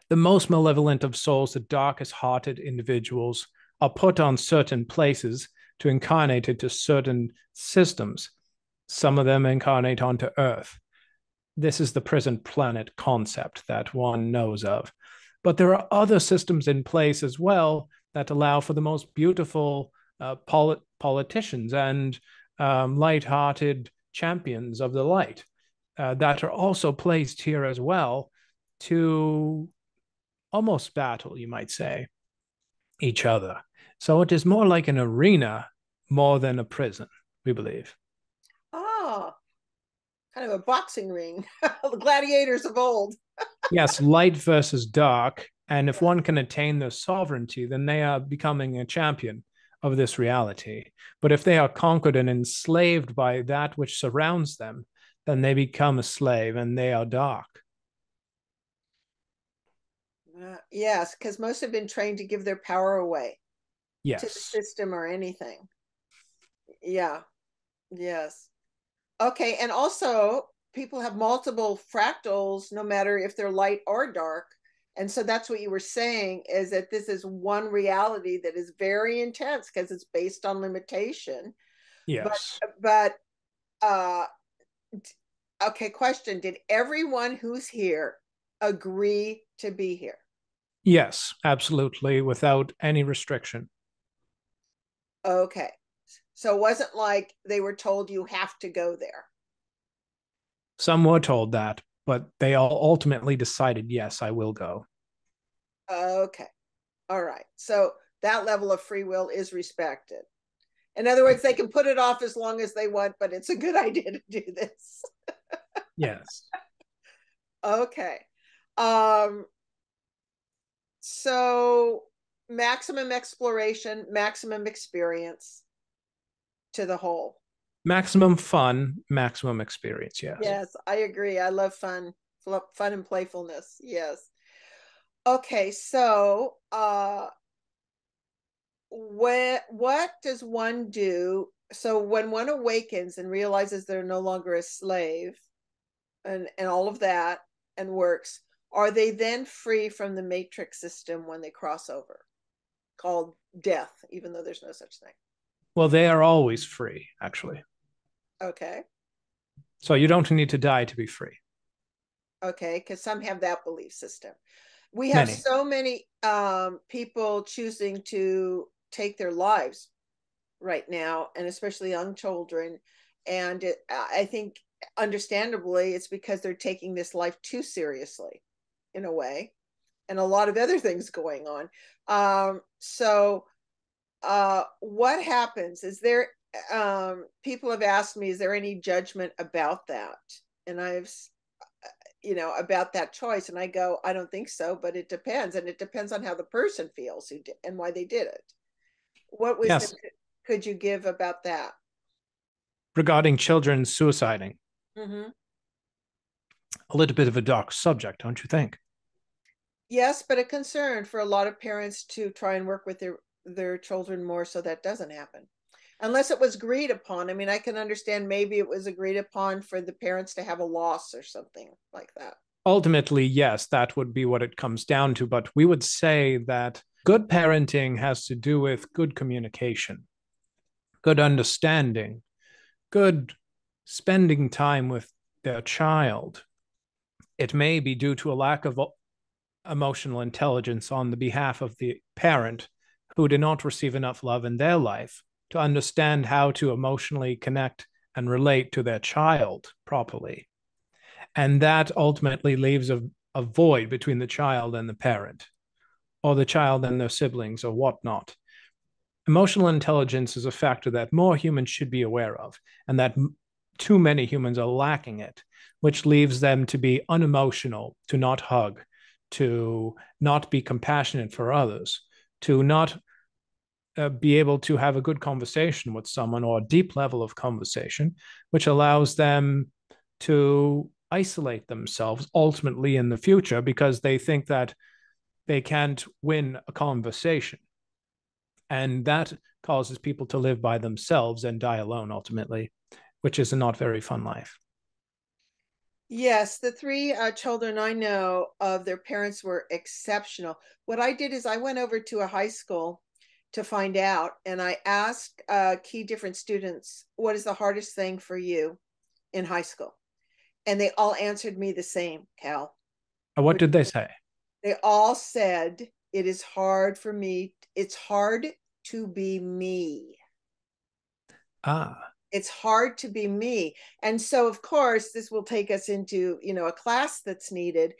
The most malevolent of souls, the darkest-hearted individuals, are put on certain places to incarnate into certain systems. Some of them incarnate onto Earth. This is the prison planet concept that one knows of. But there are other systems in place as well that allow for the most beautiful politicians and light-hearted champions of the light that are also placed here as well to almost battle, you might say, each other. So it is more like an arena more than a prison, we believe. Oh, kind of a boxing ring, the gladiators of old. Yes, light versus dark. And if one can attain their sovereignty, then they are becoming a champion of this reality. But if they are conquered and enslaved by that which surrounds them, then they become a slave and they are dark. Yes, because most have been trained to give their power away. Yes. To the system or anything. Yeah. Yes. Okay. And also, people have multiple fractals, no matter if they're light or dark. And so that's what you were saying, is that this is one reality that is very intense because it's based on limitation. Yes. But okay, question. Did everyone who's here agree to be here? Yes, absolutely, without any restriction. Okay. So it wasn't like they were told you have to go there. Some were told that. But they all ultimately decided, yes, I will go. Okay. All right. So that level of free will is respected. In other words, they can put it off as long as they want, but it's a good idea to do this. Yes. Okay. So maximum exploration, maximum experience to the whole. Maximum fun, maximum experience, yes. Yes, I agree. I love fun and playfulness, yes. Okay, so what does one do? So when one awakens and realizes they're no longer a slave and all of that and works, are they then free from the matrix system when they cross over, called death, even though there's no such thing? Well, they are always free, actually. Okay. So you don't need to die to be free. Okay, because some have that belief system. We have so many people choosing to take their lives right now, and especially young children. And I think, understandably, it's because they're taking this life too seriously, in a way, and a lot of other things going on. What happens? Is there, people have asked me, is there any judgment about that? And I've, about that choice. And I go, I don't think so, but it depends. And it depends on how the person feels and why they did it. What wisdom could you give about that? Regarding children suiciding. Mm-hmm. A little bit of a dark subject, don't you think? Yes, but a concern for a lot of parents to try and work with their children more so that doesn't happen, unless it was agreed upon. I mean, I can understand maybe it was agreed upon for the parents to have a loss or something like that. Ultimately, yes, that would be what it comes down to. But we would say that good parenting has to do with good communication, good understanding, good spending time with their child, It may be due to a lack of emotional intelligence on the behalf of the parent, who did not receive enough love in their life to understand how to emotionally connect and relate to their child properly. And that ultimately leaves a void between the child and the parent, or the child and their siblings, or whatnot. Emotional intelligence is a factor that more humans should be aware of, and that too many humans are lacking it, which leaves them to be unemotional, to not hug, to not be compassionate for others, to not be able to have a good conversation with someone, or a deep level of conversation, which allows them to isolate themselves ultimately in the future, because they think that they can't win a conversation. And that causes people to live by themselves and die alone ultimately, which is a not very fun life. Yes, the three children I know of, their parents were exceptional. What I did is I went over to a high school to find out, and I asked key different students, what is the hardest thing for you in high school? And they all answered me the same, Kal. What did they say? They all said, it is hard for me. It's hard to be me. Ah. It's hard to be me. And so, of course, this will take us into, you know, a class that's needed,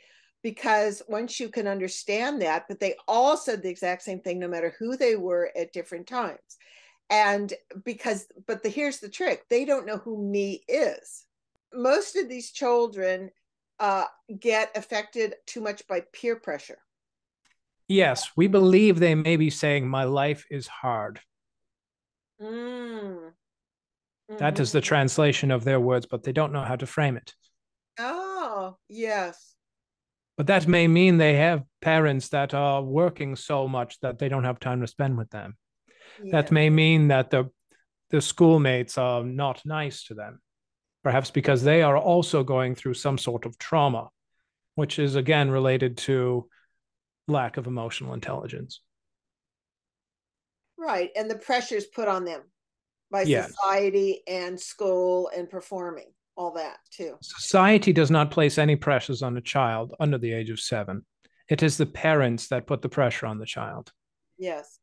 because once you can understand that, but they all said the exact same thing, no matter who they were at different times. And because, but the, here's the trick. They don't know who me is. Most of these children get affected too much by peer pressure. Yes, we believe they may be saying, my life is hard. Mm. Mm-hmm. That is the translation of their words, but they don't know how to frame it. Oh, yes. But that may mean they have parents that are working so much that they don't have time to spend with them. Yeah. That may mean that the schoolmates are not nice to them, perhaps because they are also going through some sort of trauma, which is, again, related to lack of emotional intelligence. Right, and the pressures put on them by society and school and performing, all that too. Society does not place any pressures on a child under the age of 7. It is the parents that put the pressure on the child. Yes.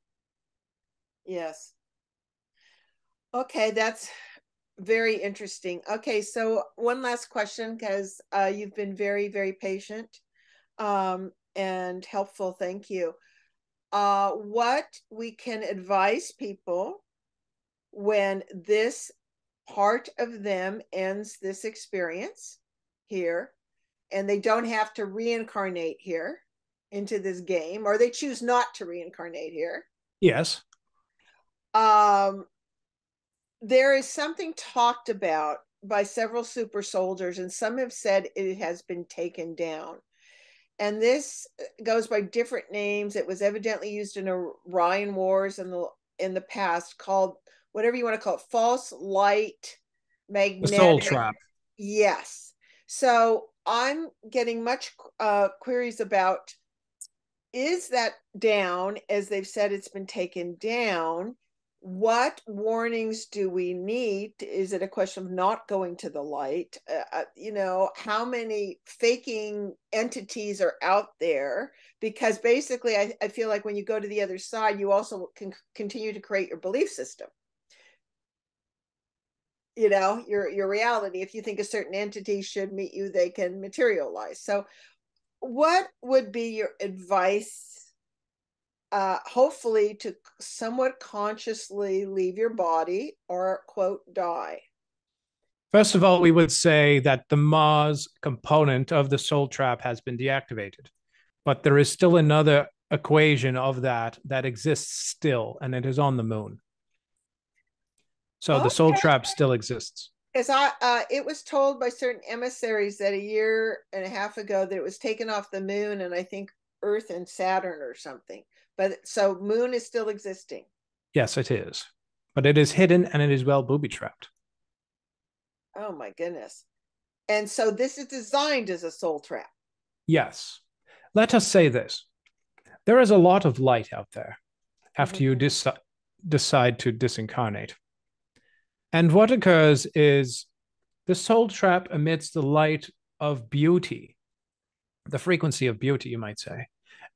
Yes. Okay, that's very interesting. Okay, so one last question, because you've been very, very patient and helpful. Thank you. What we can advise people when this part of them ends this experience here, and they don't have to reincarnate here into this game, or they choose not to reincarnate here. Yes. There is something talked about by several super soldiers, and some have said it has been taken down. And this goes by different names. It was evidently used in Orion Wars in the past, called whatever you want to call it, false light, magnetic. The soul trap. Yes. So I'm getting much queries about, is that down, as they've said it's been taken down? What warnings do we need? Is it a question of not going to the light? You know, how many faking entities are out there? Because basically, I feel like when you go to the other side, you also can continue to create your belief system. You know, your reality. If you think a certain entity should meet you, they can materialize. So what would be your advice, hopefully to somewhat consciously leave your body or, quote, die? First of all, we would say that the Mars component of the soul trap has been deactivated, but there is still another equation of that exists still, and it is on the moon. So the soul trap still exists. Because it was told by certain emissaries that a year and a half ago that it was taken off the moon, and I think Earth and Saturn or something. But so moon is still existing. Yes, it is. But it is hidden, and it is well booby-trapped. Oh, my goodness. And so this is designed as a soul trap. Yes. Let us say this. There is a lot of light out there after you decide to disincarnate. And what occurs is the soul trap emits the light of beauty the frequency of beauty, you might say.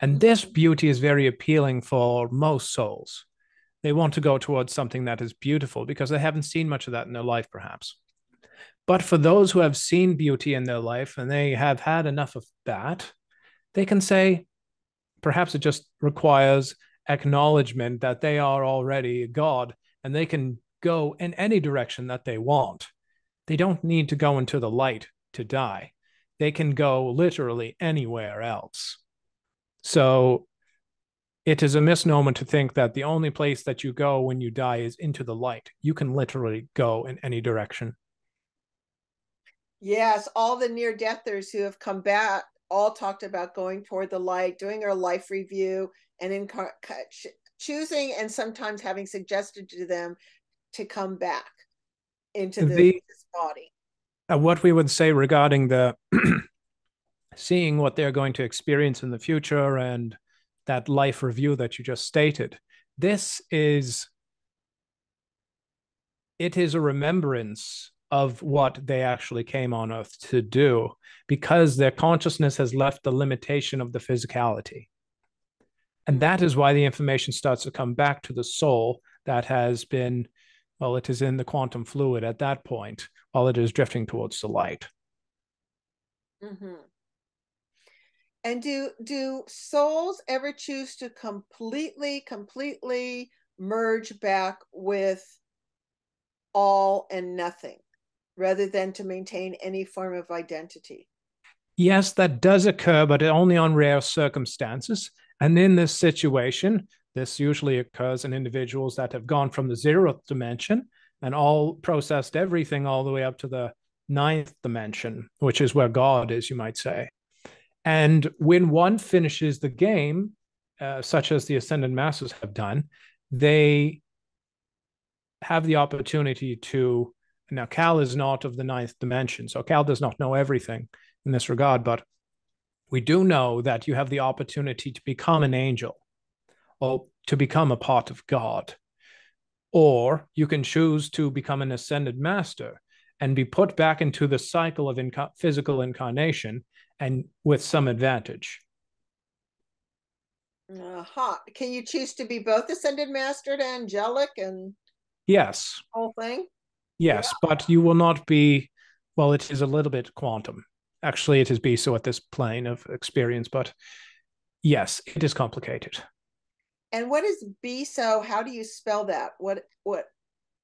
And this beauty is very appealing for most souls. They want to go towards something that is beautiful because they haven't seen much of that in their life, perhaps. But for those who have seen beauty in their life and they have had enough of that, they can say, perhaps it just requires acknowledgement that they are already God, and they can go in any direction that they want. They don't need to go into the light to die. They can go literally anywhere else. So it is a misnomer to think that the only place that you go when you die is into the light. You can literally go in any direction. Yes, all the near-deathers who have come back all talked about going toward the light, doing our life review, and choosing and sometimes having suggested to them to come back into this body. What we would say regarding the seeing what they're going to experience in the future and that life review that you just stated, it is a remembrance of what they actually came on Earth to do, because their consciousness has left the limitation of the physicality. And that is why the information starts to come back to the soul that has been, well, it is in the quantum fluid at that point, while it is drifting towards the light. Mm-hmm. And do souls ever choose to completely merge back with all and nothing, rather than to maintain any form of identity? Yes, that does occur, but only on rare circumstances. And in this situation, this usually occurs in individuals that have gone from the 0th dimension and all processed everything all the way up to the 9th dimension, which is where God is, you might say. And when one finishes the game, such as the Ascended Masters have done, they have the opportunity to... Now, Kal is not of the 9th dimension, so Kal does not know everything in this regard, but we do know that you have the opportunity to become an angel or to become a part of God, or you can choose to become an ascended master and be put back into the cycle of physical incarnation, and with some advantage. Can you choose to be both ascended master to angelic and... Yes. The whole thing? Yes, yeah. But you will not be, well, it is a little bit quantum. Actually, it is Bisu at this plane of experience, but yes, it is complicated. And what is Bisu? How do you spell that? What?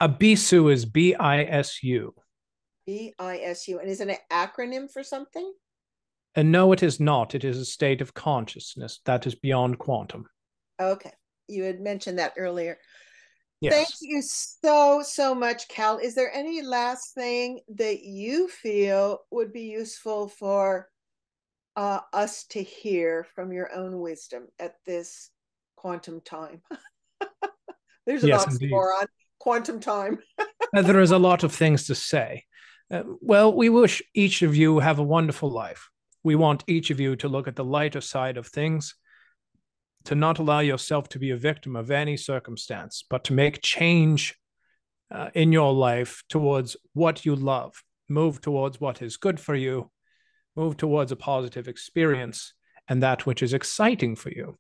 A Bisu is B-I-S-U. B-I-S-U. And is it an acronym for something? And no, it is not. It is a state of consciousness that is beyond quantum. Okay. You had mentioned that earlier. Yes. Thank you so much, Kal. Is there any last thing that you feel would be useful for us to hear from your own wisdom at this quantum time? There's an oxymoron, quantum time. There is a lot of things to say. Well, we wish each of you have a wonderful life. We want each of you to look at the lighter side of things, to not allow yourself to be a victim of any circumstance, but to make change in your life towards what you love. Move towards what is good for you. Move towards a positive experience and that which is exciting for you.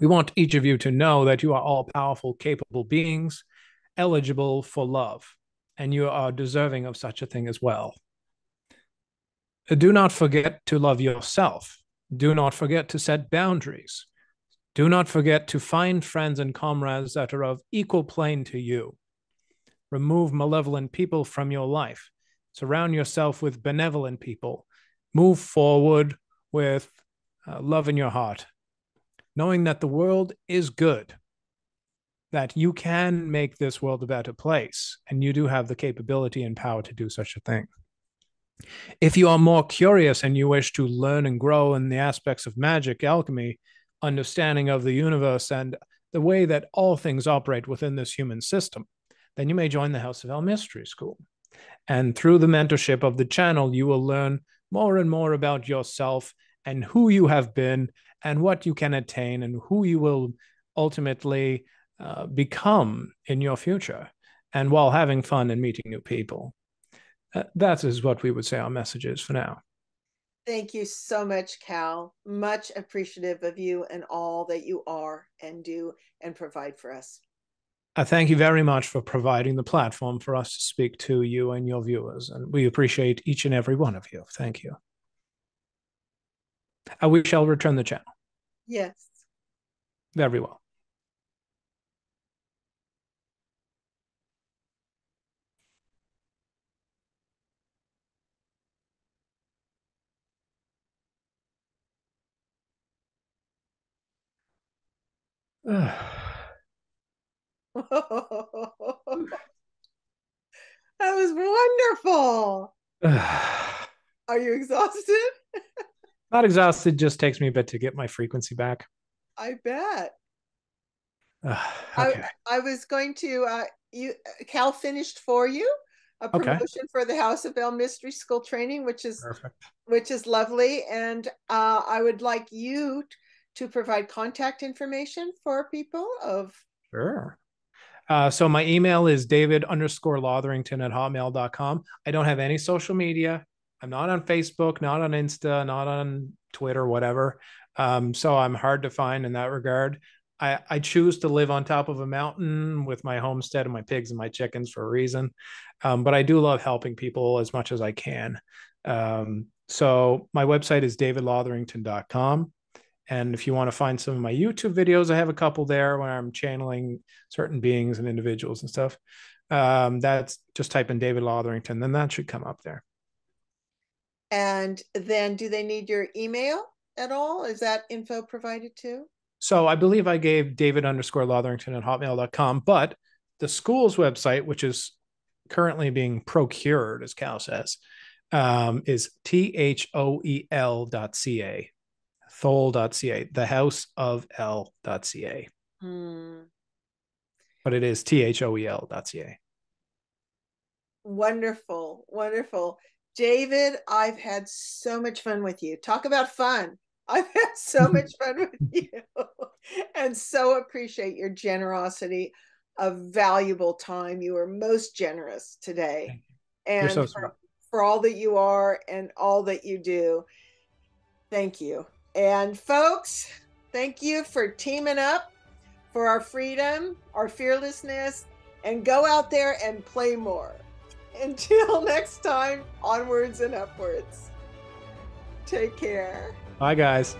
We want each of you to know that you are all-powerful, capable beings, eligible for love, and you are deserving of such a thing as well. Do not forget to love yourself. Do not forget to set boundaries. Do not forget to find friends and comrades that are of equal plane to you. Remove malevolent people from your life. Surround yourself with benevolent people. Move forward with love in your heart, knowing that the world is good, that you can make this world a better place, and you do have the capability and power to do such a thing. If you are more curious and you wish to learn and grow in the aspects of magic, alchemy, understanding of the universe, and the way that all things operate within this human system, then you may join the House of El Mystery School. And through the mentorship of the channel, you will learn more and more about yourself and who you have been and what you can attain and who you will ultimately become in your future, and while having fun and meeting new people. That is what we would say our message is for now. Thank you so much, Kal. Much appreciative of you and all that you are and do and provide for us. I thank you very much for providing the platform for us to speak to you and your viewers. And we appreciate each and every one of you. Thank you. We shall return the channel. Yes. Very well. That was wonderful. Are you exhausted? Not exhausted, just takes me a bit to get my frequency back. I bet. Okay. I was going to, Kal finished for you a promotion for the House of El Mystery School Training, which is perfect. Which is lovely. And I would like you to provide contact information for people of... Sure. So my email is david_lotherington@hotmail.com. I don't have any social media. I'm not on Facebook, not on Insta, not on Twitter, whatever. So I'm hard to find in that regard. I choose to live on top of a mountain with my homestead and my pigs and my chickens for a reason. But I do love helping people as much as I can. So my website is davidlotherington.com. And if you want to find some of my YouTube videos, I have a couple there where I'm channeling certain beings and individuals and stuff. That's just type in David Lotherington, then that should come up there. And then do they need your email at all? Is that info provided too? So I believe I gave david_lotherington@hotmail.com, but the school's website, which is currently being procured, as Kal says, is thoel.ca. Thol.ca, thehouseofel.ca. But it is thoel.ca. Wonderful, wonderful. David, I've had so much fun with you. Talk about fun. I've had so much fun with you and so appreciate your generosity of valuable time. You were most generous today. And you're so smart for all that you are and all that you do. Thank you. And folks, thank you for teaming up for our freedom, our fearlessness, and go out there and play more. Until next time, onwards and upwards. Take care. Bye, guys.